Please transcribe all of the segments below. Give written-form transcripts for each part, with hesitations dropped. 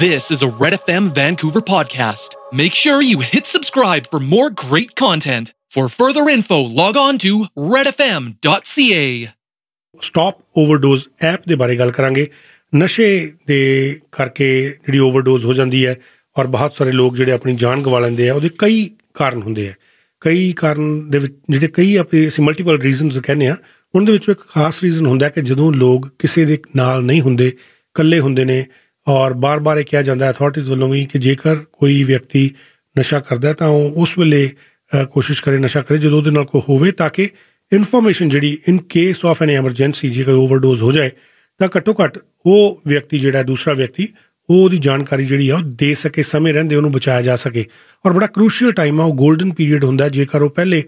This is a Red FM Vancouver podcast. Make sure you hit subscribe for more great content. For further info, log on to redfm.ca. Stop Overdose App के बारे गल करांगे। नशे दे करके जिहड़ी overdose हो जाती है और बहुत सारे लोग जिहड़े अपनी जान गवा लेंदे आ, उहदे कई कारण होंदे आ। कई कारण दे विच जिहड़े कई अपने मल्टीपल रीजनस कहने आ, उन्हां दे विचों एक खास रीजन हुंदा कि जदों लोग किसी दे नाल नहीं हुंदे, कल्ले हुंदे ने। और बार बार यह कहा जाता अथॉरिटीज़ वालों भी कि जेकर कोई व्यक्ति नशा करता है तो उस वेले कोशिश करे नशा करे जो उहदे नाल कोई होवे, ताकि इनफॉर्मेशन जी in case of an emergency जे कोई ओवरडोज हो जाए तो घट्टो घट्ट वो व्यक्ति जोड़ा दूसरा व्यक्ति वो जानकारी जी दे सके, समय रहंदे उन्होंने बचाया जा सके। और बड़ा क्रूशियल टाइम है, वो गोल्डन पीरियड होंदा। जेकर वो पहले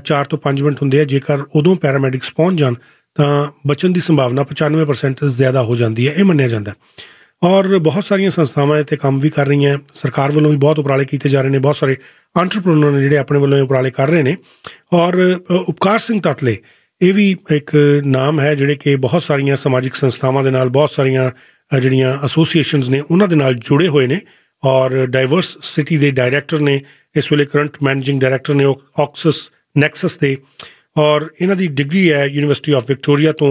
4 तो 5 मिनट होंदे, जेकर उदों पैरामैडिक्स पहुँच जान तो बचन की संभावना 95% ज़्यादा हो जाती है, ये मन्निया जाता है। और बहुत सारिया संस्थावां इत्थे काम भी कर रही हैं, सरकार वालों भी बहुत उपराले किए जा रहे हैं, बहुत सारे एंटरप्रेन्योर ने जिहड़े अपने वालों उपराले कर रहे हैं। और उपकार सिंह ततले ये भी एक नाम है जिहड़े कि बहुत सारिया समाजिक संस्थावां दे नाल, बहुत सारिया जिहड़ियां एसोसीएशनस ने उन्हां दे नाल जुड़े हुए हैं। और डाइवर्स सिटी के डायरैक्टर ने इस वेले, करंट मैनेजिंग डायरैक्टर ने ऑक्सिस नैक्सस के। और इन्हां दी डिग्री है यूनीवर्सिटी ऑफ विक्टोरिया तो,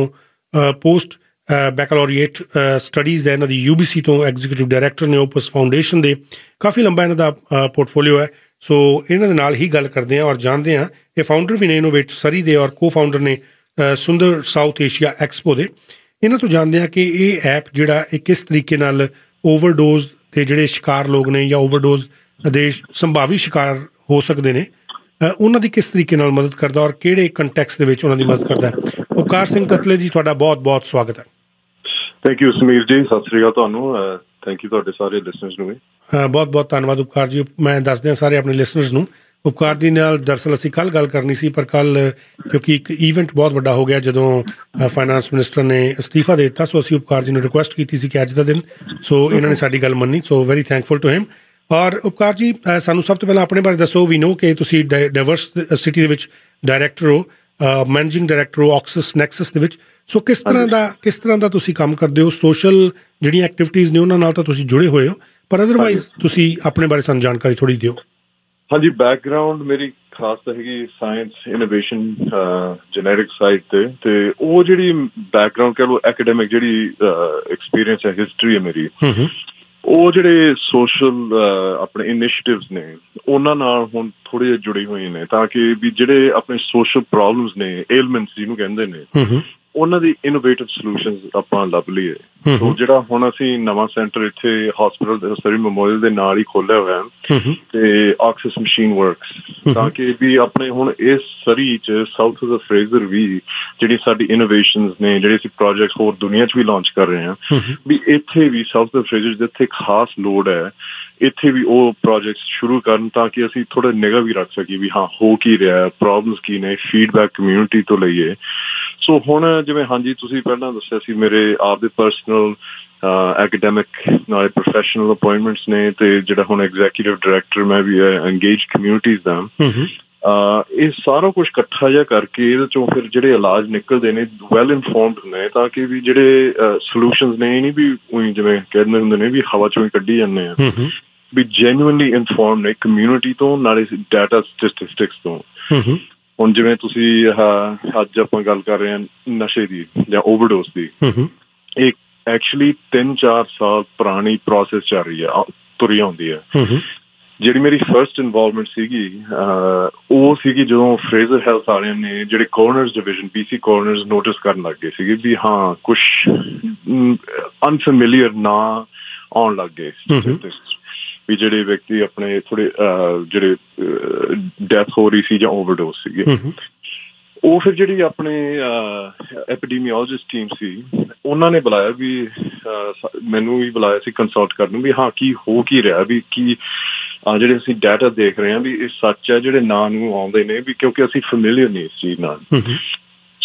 पोस्ट बैकलोरीएट स्टडीज़ है इन्हों की UBC तो, एग्जीक्यूटिव डायरैक्टर ने ओपस फाउंडेशन के। काफ़ी लंबा इन्हों का पोर्टफोलियो है। सो इन्हों ही गल करते हैं और जानते हैं। ये फाउंडर भी ने इनोवेट सरी दे और को फाउंडर ने सुंदर साउथ एशिया एक्सपो के। इन्हों तो जानते हैं कि ये ऐप जोड़ा किस तरीके ओवरडोज के जोड़े शिकार लोग ने या ओवरडोज के संभावी शिकार हो सकते हैं, उन्हों की किस तरीके मदद करता और किस कंटैक्स के मदद करता है। उपकार सिंह ततले जी, तुहाडा बहुत बहुत स्वागत है। थैंक यू समीर जी, सत श्री अकाल तुहानूं। थैंक यू तुहाडे सारे लिसनर्स नूं भी बहुत बहुत धन्नवाद उपकार जी। मैं दस दियां सारे अपने लिसनर्स नूं, उपकार जी नाल दरअसल असीं कल गल करनी सी, पर कल क्योंकि एक ईवेंट बहुत वड्डा हो गया जदों फाइनेंस मिनिस्टर ने इस्तीफा दे दित्ता, सो असीं उपकार जी नूं रिक्वेस्ट कीती सी कि अज दा दिन, सो इन्हां ने साडी गल मन्नी। So very thankful to him. और उपकार जी सानूं सब तो पहले अपने बारे दसो। वी नो कि तुसीं डाइवर्सिटी दे विच डायरैक्टर हो, मैनेजिंग डायरैक्टर हो ऑक्सिस नैक्सस दे विच। सो किस तरह दा तुसी काम करदे हो, सोशल जिहड़ी एक्टिविटीज़ ने उन्हां नाल तां तुसी जुड़े हुए हो, पर अदरवाइज तुसी अपने बारे सानूं जानकारी थोड़ी दिओ। हाँ जी, बैकग्राउंड मेरी खास तो हैगी साइंस इनोवेशन जेनेटिक साइड ते वो जिहड़ी बैकग्राउंड कह लो एकेडमिक जिहड़ी एक्सपीरियंस है, हिस्टरी है मेरी, ਉਹ ਜਿਹੜੇ ਸੋਸ਼ਲ ਆਪਣੇ ਇਨੀਸ਼ੀਏਟਿਵਸ ਨੇ ਉਹਨਾਂ ਨਾਲ ਹੁਣ ਥੋੜੇ ਜਿਹੇ ਜੁੜੇ ਹੋਏ ਨੇ, ਤਾਂ ਕਿ ਵੀ ਜਿਹੜੇ ਆਪਣੇ ਸੋਸ਼ਲ ਪ੍ਰੋਬਲਮਸ ਨੇ, ਏਲਮੈਂਟਸ ਜਿਹਨੂੰ ਕਹਿੰਦੇ ਨੇ, ਉਹਨਾਂ ਦੀ ਇਨੋਵੇਟਿਵ ਸੋਲੂਸ਼ਨਸ ਆਪਾਂ ਲੱਭ ਲਈਏ। ਸੋ ਜਿਹੜਾ ਹੁਣ ਅਸੀਂ ਨਵਾਂ ਸੈਂਟਰ ਇੱਥੇ ਹਸਪੀਟਲ ਸਰੀ ਮੈਮੋਰੀਅਲ ਦੇ ਨਾਲ ਹੀ ਖੋਲਿਆ ਹੋਇਆ ਤੇ ਆਕਸਿਸ ਮਸ਼ੀਨ ਵਰਕਸ, ਤਾਂ ਕਿ ਵੀ ਆਪਣੇ ਹੁਣ ਇਸ ਸਰੀ ਚ ਸਾਊਥ ਆਫ ਫਰੇਜ਼ਰ ਵੀ ਜਿਹੜੀ ਸਾਡੀ ਇਨੋਵੇਸ਼ਨਸ ਨੇ, ਜਿਹੜੇ ਅਸੀਂ ਪ੍ਰੋਜੈਕਟ ਹੋਰ ਦੁਨੀਆ ਚ ਵੀ ਲਾਂਚ ਕਰ ਰਹੇ ਹਾਂ, ਵੀ ਇੱਥੇ ਵੀ ਸਾਊਥ ਆਫ ਫਰੇਜ਼ਰ ਜਿੱਥੇ ਖਾਸ ਲੋੜ ਹੈ ਇੱਥੇ ਵੀ ਉਹ ਪ੍ਰੋਜੈਕਟ ਸ਼ੁਰੂ ਕਰਨ, ਤਾਂ ਕਿ ਅਸੀਂ ਥੋੜਾ ਨਿਗਾਹ ਵੀ ਰੱਖ ਸਕੀਏ ਵੀ ਹਾਂ ਹੋ ਕੀ ਰਿਹਾ, ਪ੍ਰੋਬਲਮਸ ਕੀ ਨੇ, ਫੀਡਬੈਕ ਕਮਿਊਨਿਟੀ ਤੋਂ ਲਈਏ। ਸੋ ਹੁਣ ਜਿਵੇਂ ਹਾਂਜੀ ਤੁਸੀਂ ਪਹਿਲਾਂ ਦੱਸਿਆ ਸੀ, ਮੇਰੇ ਆਪ ਦੇ ਪਰਸਨਲ ਐਕੇਡੈਮਿਕ ਨਾਲੇ ਪ੍ਰੋਫੈਸ਼ਨਲ ਅਪਾਇੰਟਮੈਂਟਸ ਨੇ, ਤੇ ਜਿਹੜਾ ਹੁਣ ਐਗਜ਼ੈਕਟਿਵ ਡਾਇਰੈਕਟਰ ਮੈਂ ਵੀ ਇੰਗੇਜ ਕਮਿਊਨਿਟੀਜ਼ ਦਾ, ਇਹ ਸਾਰਾ ਕੁਛ ਇਕੱਠਾ ਜਿਹਾ ਕਰਕੇ ਇਹਦੇ ਚੋਂ ਫਿਰ ਜਿਹੜੇ ਇਲਾਜ ਨਿਕਲਦੇ ਨੇ ਵੈਲ ਇਨਫੋਰਮਡ ਨੇ, ਤਾਂ ਕਿ ਵੀ ਜਿਹੜੇ ਸੋਲੂਸ਼ਨਸ ਨੇ ਇਹ ਨਹੀਂ ਵੀ ਉਹੀ ਜਿਵੇਂ ਕਹਿੰਦੇ ਹੁੰਦੇ ਨੇ ਵੀ ਹਵਾ ਚੋਂ ਹੀ ਕੱਢੀ ਜਾਂਦੇ ਆ, ਵੀ ਜੈਨੂਅਨਲੀ ਇਨਫੋਰਮ ਨੇ ਕਮਿਊਨਿਟੀ ਤੋਂ ਨਾਲੇ ਡਾਟਾ ਸਟੈਟਿਸਟਿਕਸ ਤੋਂ। ਹੁਣ ਜਿਵੇਂ ਤੁਸੀਂ ਅੱਜ ਆਪਾਂ ਗੱਲ ਕਰ ਰਹੇ ਹਾਂ ਨਸ਼ੇ ਦੀ ਜਾਂ ਓਵਰਡੋਸ ਦੀ, ਇਹ ਐਕਚੁਅਲੀ 3-4 ਸਾਲ ਪੁਰਾਣੀ ਪ੍ਰੋਸੈਸ ਚੱਲ ਰਹੀ ਹੈ, ਤੁਰੀ ਆਉਂਦੀ ਹੈ। ਜਿਹੜੀ ਮੇਰੀ ਫਸਟ ਇਨਵੋਲਵਮੈਂਟ ਸੀਗੀ ਉਹ ਸੀਗੀ ਜਦੋਂ ਫਰੇਜ਼ਰ ਹੈਲਥ ਵਾਲਿਆਂ ਨੇ ਜਿਹੜੇ coroners division BC coroners notice ਕਰਨ ਲੱਗ ਗਏ ਸੀਗੇ ਵੀ ਹਾਂ ਕੁਛ ਅਨਫੈਮਿਲੀਅਰ ਨਾ ਆਉਣ ਲੱਗ ਗਏ, ਵੀ ਜਿਹੜੇ ਵਿਅਕਤੀ ਆਪਣੇ ਥੋੜੇ ਜਿਹੜੇ ਡੈਥ ਹੋ ਰਹੀ ਸੀ ਜਾਂ ਓਵਰਡੋਸ ਸੀਗੇ। ਉਹ ਫਿਰ ਜਿਹੜੀ ਆਪਣੇ ਐਪੀਡੀਮੀਓਲੋਜਿਸਟ ਟੀਮ ਸੀ ਉਹਨਾਂ ਨੇ ਬੁਲਾਇਆ, ਵੀ ਮੈਨੂੰ ਵੀ ਬੁਲਾਇਆ ਸੀ ਕੰਸਲਟ ਕਰਨ ਨੂੰ, ਵੀ ਹਾਂ ਕੀ ਹੋ ਕੀ ਰਿਹਾ, ਵੀ ਕੀ ਜਿਹੜੇ ਅਸੀਂ ਡਾਟਾ ਦੇਖ ਰਹੇ ਹਾਂ ਵੀ ਇਹ ਸੱਚ ਹੈ ਜਿਹੜੇ ਨਾਂ ਨੂੰ ਆਉਂਦੇ ਨੇ, ਵੀ ਕਿਉਂਕਿ ਅਸੀਂ ਫੈਮਿਲੀਅਰ ਨਹੀਂ ਇਸ ਚੀਜ਼ ਨਾਲ।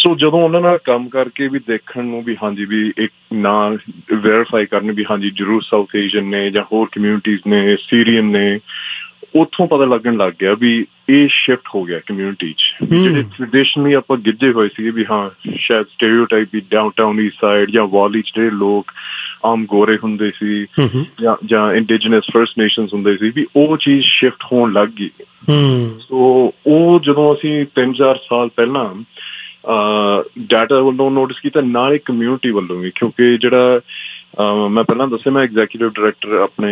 ਸੋ ਜਦੋਂ ਉਹਨਾਂ ਨਾਲ ਕੰਮ ਕਰਕੇ ਵੀ ਦੇਖਣ ਨੂੰ ਵੀ ਹਾਂਜੀ ਵੀ ਇੱਕ ਨਾਂ ਵੈਰੀਫਾਈ ਕਰਨ ਵੀ ਹਾਂਜੀ ਜ਼ਰੂਰ ਸਾਊਥ ਏਸ਼ੀਅਨ ਨੇ ਜਾਂ ਹੋਰ ਕਮਿਊਨਿਟੀਜ਼ ਨੇ, ਸੀਰੀਅਨ ਨੇ, ਉੱਥੋਂ ਪਤਾ ਲੱਗਣ ਲੱਗ ਗਿਆ ਵੀ ਇਹ ਸ਼ਿਫਟ ਹੋ ਗਿਆ ਕਮਿਊਨਿਟੀ 'ਚ, ਵੀ ਜਿਹੜੇ ਟ੍ਰਡੀਸ਼ਨਲੀ ਆਪਾਂ ਗਿੱਝੇ ਹੋਏ ਸੀਗੇ ਵੀ ਹਾਂ ਸ਼ਾਇਦ ਸਟੇਰੀਓਟਾਈਪ ਵੀ ਡਾਊਨਟਾਊਨ ਈਸਟ ਸਾਈਡ ਜਾਂ ਵਾਲੀ 'ਚ ਜਿਹੜੇ ਲੋਕ आम गोरे होंदे सी या इंडिजिनस फर्स्ट नेशंस होंदे सी भी वो चीज़ शिफ्ट होने लग गई। सो वो जदों असी 3-4 साल पहला डाटा वालों नोटिस किया ना कम्यूनिटी वालों भी, क्योंकि जरा मैं पहला दस्से मैं एग्जैक्टिव डायरेक्टर अपने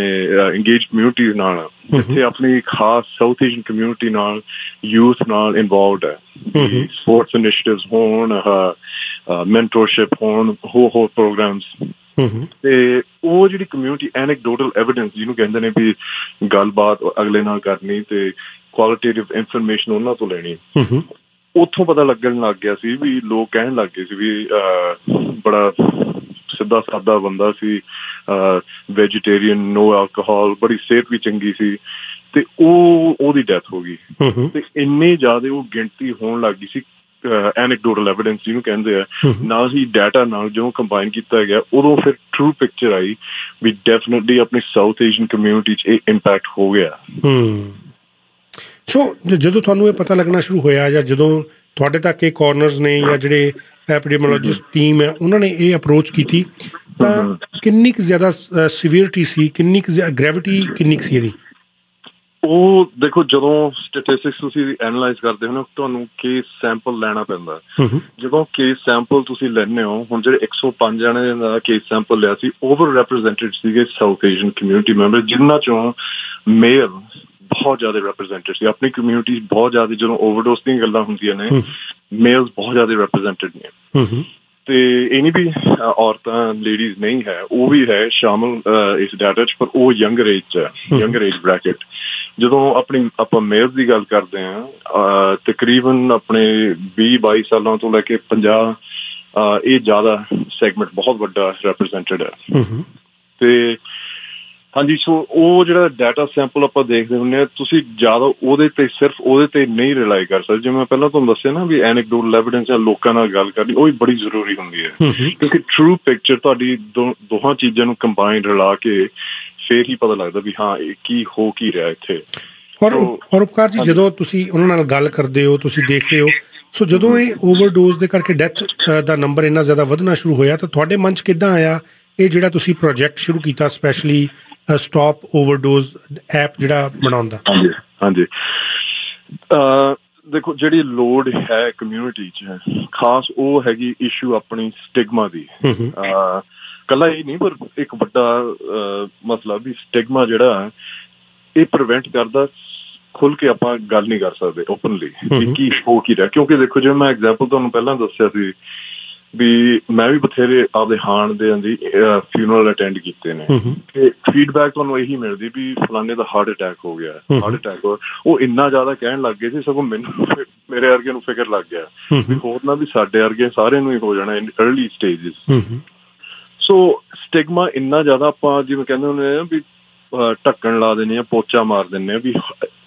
इंगेज कम्यूनिटी नाल जिथे अपनी खास साउथ एशियन कम्यूनिटी नाल यूथ नाल इन्वॉल्वड है, स्पोर्ट्स इनिशिएटिव्स होन, मेंटरशिप होन, हो प्रोग्राम्स ते वो जिहड़ी कम्यूनिटी एनेक्डोटल एविडेंस जिन्होंने कहते हैं भी गलबात अगले नाल करनी ते क्वालिटेटिव इंफॉर्मेशन उन्हां तो लैनी, उथों पता लगन लग गया सी भी लोग कहन लग गए सी भी बड़ा सीधा साधा बंदा सी, वेजिटेरियन, नो अल्कोहल, बड़ी सेहत भी चंगी सी ते ओदी डेथ हो गई ते इन्नी ज्यादा वो गिनती होने लग गई सी एनेक्डोटल एविडेंस जिन्होंने कहते हैं ना ही डाटा नाल जो कंबाइन किया गया उदों फिर ट्रू पिक्चर आई भी डेफिनेटली अपनी साउथ एशियन कम्यूनिटी च ये इंपैक्ट हो गया। सो जदों तुहानूं ये पता लगना शुरू होया जां जदों ਤੁਹਾਡੇ तक ये कॉर्नरस ने या ਜਿਹੜੇ ਐਪੀਡੀਮੋਲੋਜਿਸਟ ਟੀਮ है उन्होंने ये अप्रोच की थी तो किन्नी ज़्यादा सीवियरिटी सी, किन्नी ग्रेविटी किन्नी सी ਇਹਦੀ? ਉਹ ਦੇਖੋ ਜਦੋਂ ਸਟੈਟਿਸਟਿਕਸ ਤੁਸੀਂ ਐਨਲਾਈਜ਼ ਕਰਦੇ ਹੋ ਨਾ ਤੁਹਾਨੂੰ ਕੇਸ ਸੈਂਪਲ ਲੈਣਾ ਪੈਂਦਾ, ਜਦੋਂ ਕੇਸ ਸੈਂਪਲ ਤੁਸੀਂ ਲੈਣੇ ਹੋ ਹੁਣ ਜਿਹੜੇ 105 ਜਣੇ ਦਾ ਕੇਸ ਸੈਂਪਲ ਲਿਆ ਸੀ ਓਵਰ ਰਿਪਰੈਜ਼ੈਂਟਡ ਸੀਗੇ ਸਾਊਥ ਏਸ਼ੀਅਨ ਕਮਿਊਨਿਟੀ ਮੈਂਬਰ ਜਿਨ੍ਹਾਂ ਚੋਂ ਮੇਲ बहुत ज्यादा रिप्रेजेंटेड सी अपनी कम्यूनिटी बहुत ज्यादा जो ओवरडोज दी गल्लां हुंदियां ने मेल्स बहुत ज्यादा रिप्रेजेंटेड ने ते इह नहीं भी औरतां लेडीज नहीं है वो भी है शामिल इस डाटा च पर वो यंगर एज च है, यंगर एज ब्रैकेट ਜਦੋਂ ਆਪਣੀ ਆਪਾਂ ਮੇਅਰ ਦੀ ਗੱਲ ਕਰਦੇ ਹਾਂ ਤਕਰੀਬਨ ਆਪਣੇ 20-22 ਸਾਲਾਂ ਤੋਂ ਲੈ ਕੇ 50 ਇਹ ਜ਼ਿਆਦਾ ਸੈਗਮੈਂਟ ਬਹੁਤ ਵੱਡਾ ਰਿਪਰੈਜ਼ੈਂਟਡ ਹੈ ਤੇ ਹਾਂਜੀ। ਸੋ ਉਹ ਜਿਹੜਾ ਡਾਟਾ ਸੈਂਪਲ ਆਪਾਂ ਦੇਖਦੇ ਹੁੰਦੇ ਹਾਂ ਤੁਸੀਂ ਜ਼ਿਆਦਾ ਉਹਦੇ ਤੇ ਸਿਰਫ ਉਹਦੇ ਤੇ ਨਹੀਂ ਰਿਲਾਈ ਕਰ ਸਕਦੇ, ਜਿਵੇਂ ਮੈਂ ਪਹਿਲਾਂ ਤੁਹਾਨੂੰ ਦੱਸਿਆ ਨਾ ਵੀ ਐਨੈਕਡੋਟਲ ਐਵੀਡੈਂਸ ਜਾਂ ਲੋਕਾਂ ਨਾਲ ਗੱਲ ਕਰਨੀ ਉਹ ਵੀ ਬੜੀ ਜ਼ਰੂਰੀ ਹੁੰਦੀ ਹੈ ਕਿਉਂਕਿ ਟਰੂ ਪਿਕਚਰ ਤੁਹਾਡੀ ਦੋਹਾਂ ਚੀਜ਼ਾਂ ਨੂੰ ਕੰਬਾਈਨ ਰਲਾ ਕੇ ਫਿਰ ਹੀ ਪਤਾ ਲੱਗਦਾ ਵੀ ਹਾਂ ਇਹ ਕੀ ਹੋ ਕੀ ਰਿਹਾ ਇੱਥੇ। ਔਰ ਉਪਕਾਰ ਜੀ ਜਦੋਂ ਤੁਸੀਂ ਉਹਨਾਂ ਨਾਲ ਗੱਲ ਕਰਦੇ ਹੋ ਤੁਸੀਂ ਦੇਖਦੇ ਹੋ ਸੋ ਜਦੋਂ ਇਹ ਓਵਰਡੋਜ਼ ਦੇ ਕਰਕੇ ਡੈਥ ਦਾ ਨੰਬਰ ਇੰਨਾ ਜ਼ਿਆਦਾ ਵਧਣਾ ਸ਼ੁਰੂ ਹੋਇਆ ਤਾਂ ਤੁਹਾਡੇ ਮਨ 'ਚ ਕਿੱਦਾਂ ਆਇਆ ਇਹ ਜਿਹੜਾ ਤੁਸੀਂ ਪ੍ਰੋਜੈਕਟ ਸ਼ੁਰੂ ਕੀਤਾ ਸਪੈਸ਼ਲੀ ਸਟਾਪ ਓਵਰਡੋਜ਼ ਐਪ ਜਿਹੜਾ ਬਣਾਉਣ ਦਾ? ਹਾਂਜੀ ਹਾਂਜੀ ਦੇਖੋ ਜਿਹੜੀ ਲੋੜ ਹੈ ਕਮਿਊਨਿਟੀ 'ਚ ਖਾਸ ਉਹ ਹੈਗੀ ਇਸ਼ੂ ਆਪਣੀ ਸਟਿਗਮਾ ਦੀ, ਕੱਲਾ ਇਹ ਨਹੀਂ ਪਰ ਇੱਕ ਵੱਡਾ ਮਸਲਾ ਵੀ ਸਟਿਗਮਾ ਜਿਹੜਾ ਇਹ ਪ੍ਰੀਵੈਂਟ ਕਰਦਾ ਖੁੱਲ ਕੇ ਆਪਾਂ ਗੱਲ ਨਹੀਂ ਕਰ ਸਕਦੇ ਓਪਨਲੀ ਕੀ ਹੋ ਕੀ ਰਿਹਾ, ਕਿਉਂਕਿ ਦੇਖੋ ਜਿਵੇਂ ਮੈਂ ਐਗਜ਼ਾਮਪਲ ਤੁਹਾਨੂੰ ਪਹਿਲਾਂ ਦੱਸਿਆ ਸੀ ਵੀ ਮੈਂ ਵੀ ਬਥੇਰੇ ਆਪਦੇ ਹਾਣ ਦੇ ਅੰਦੀ ਫਿਊਨਰਲ ਅਟੈਂਡ ਕੀਤੇ ਨੇ ਤੇ ਫੀਡਬੈਕ ਤੁਹਾਨੂੰ ਇਹੀ ਮਿਲਦੀ ਵੀ ਫਲਾਣੇ ਦਾ ਹਾਰਟ ਅਟੈਕ ਹੋ ਗਿਆ, ਹਾਰਟ ਅਟੈਕ ਹੋ ਉਹ ਇੰਨਾ ਜ਼ਿਆਦਾ ਕਹਿਣ ਲੱਗ ਗਏ ਸੀ ਸਗੋਂ ਮੈਨੂੰ ਮੇਰੇ ਵਰਗੇ ਨੂੰ ਫਿਕਰ ਲੱਗ ਗਿਆ ਵੀ ਹੋਰ ਨਾ ਵੀ ਸਾਡੇ ਵਰਗੇ ਸਾਰਿਆਂ ਨੂੰ ਹੀ ਹੋ ਜਾਣਾ in early stages. So stigma ਇੰਨਾ ਜ਼ਿਆਦਾ ਆਪਾਂ ਜਿਵੇਂ ਕਹਿੰਦੇ ਹੁੰਦੇ ਆ ਵੀ ਢੱਕਣ ਲਾ ਦਿੰਦੇ ਹਾਂ, ਪੋਚਾ ਮਾਰ ਦਿੰਦੇ ਹਾਂ ਵੀ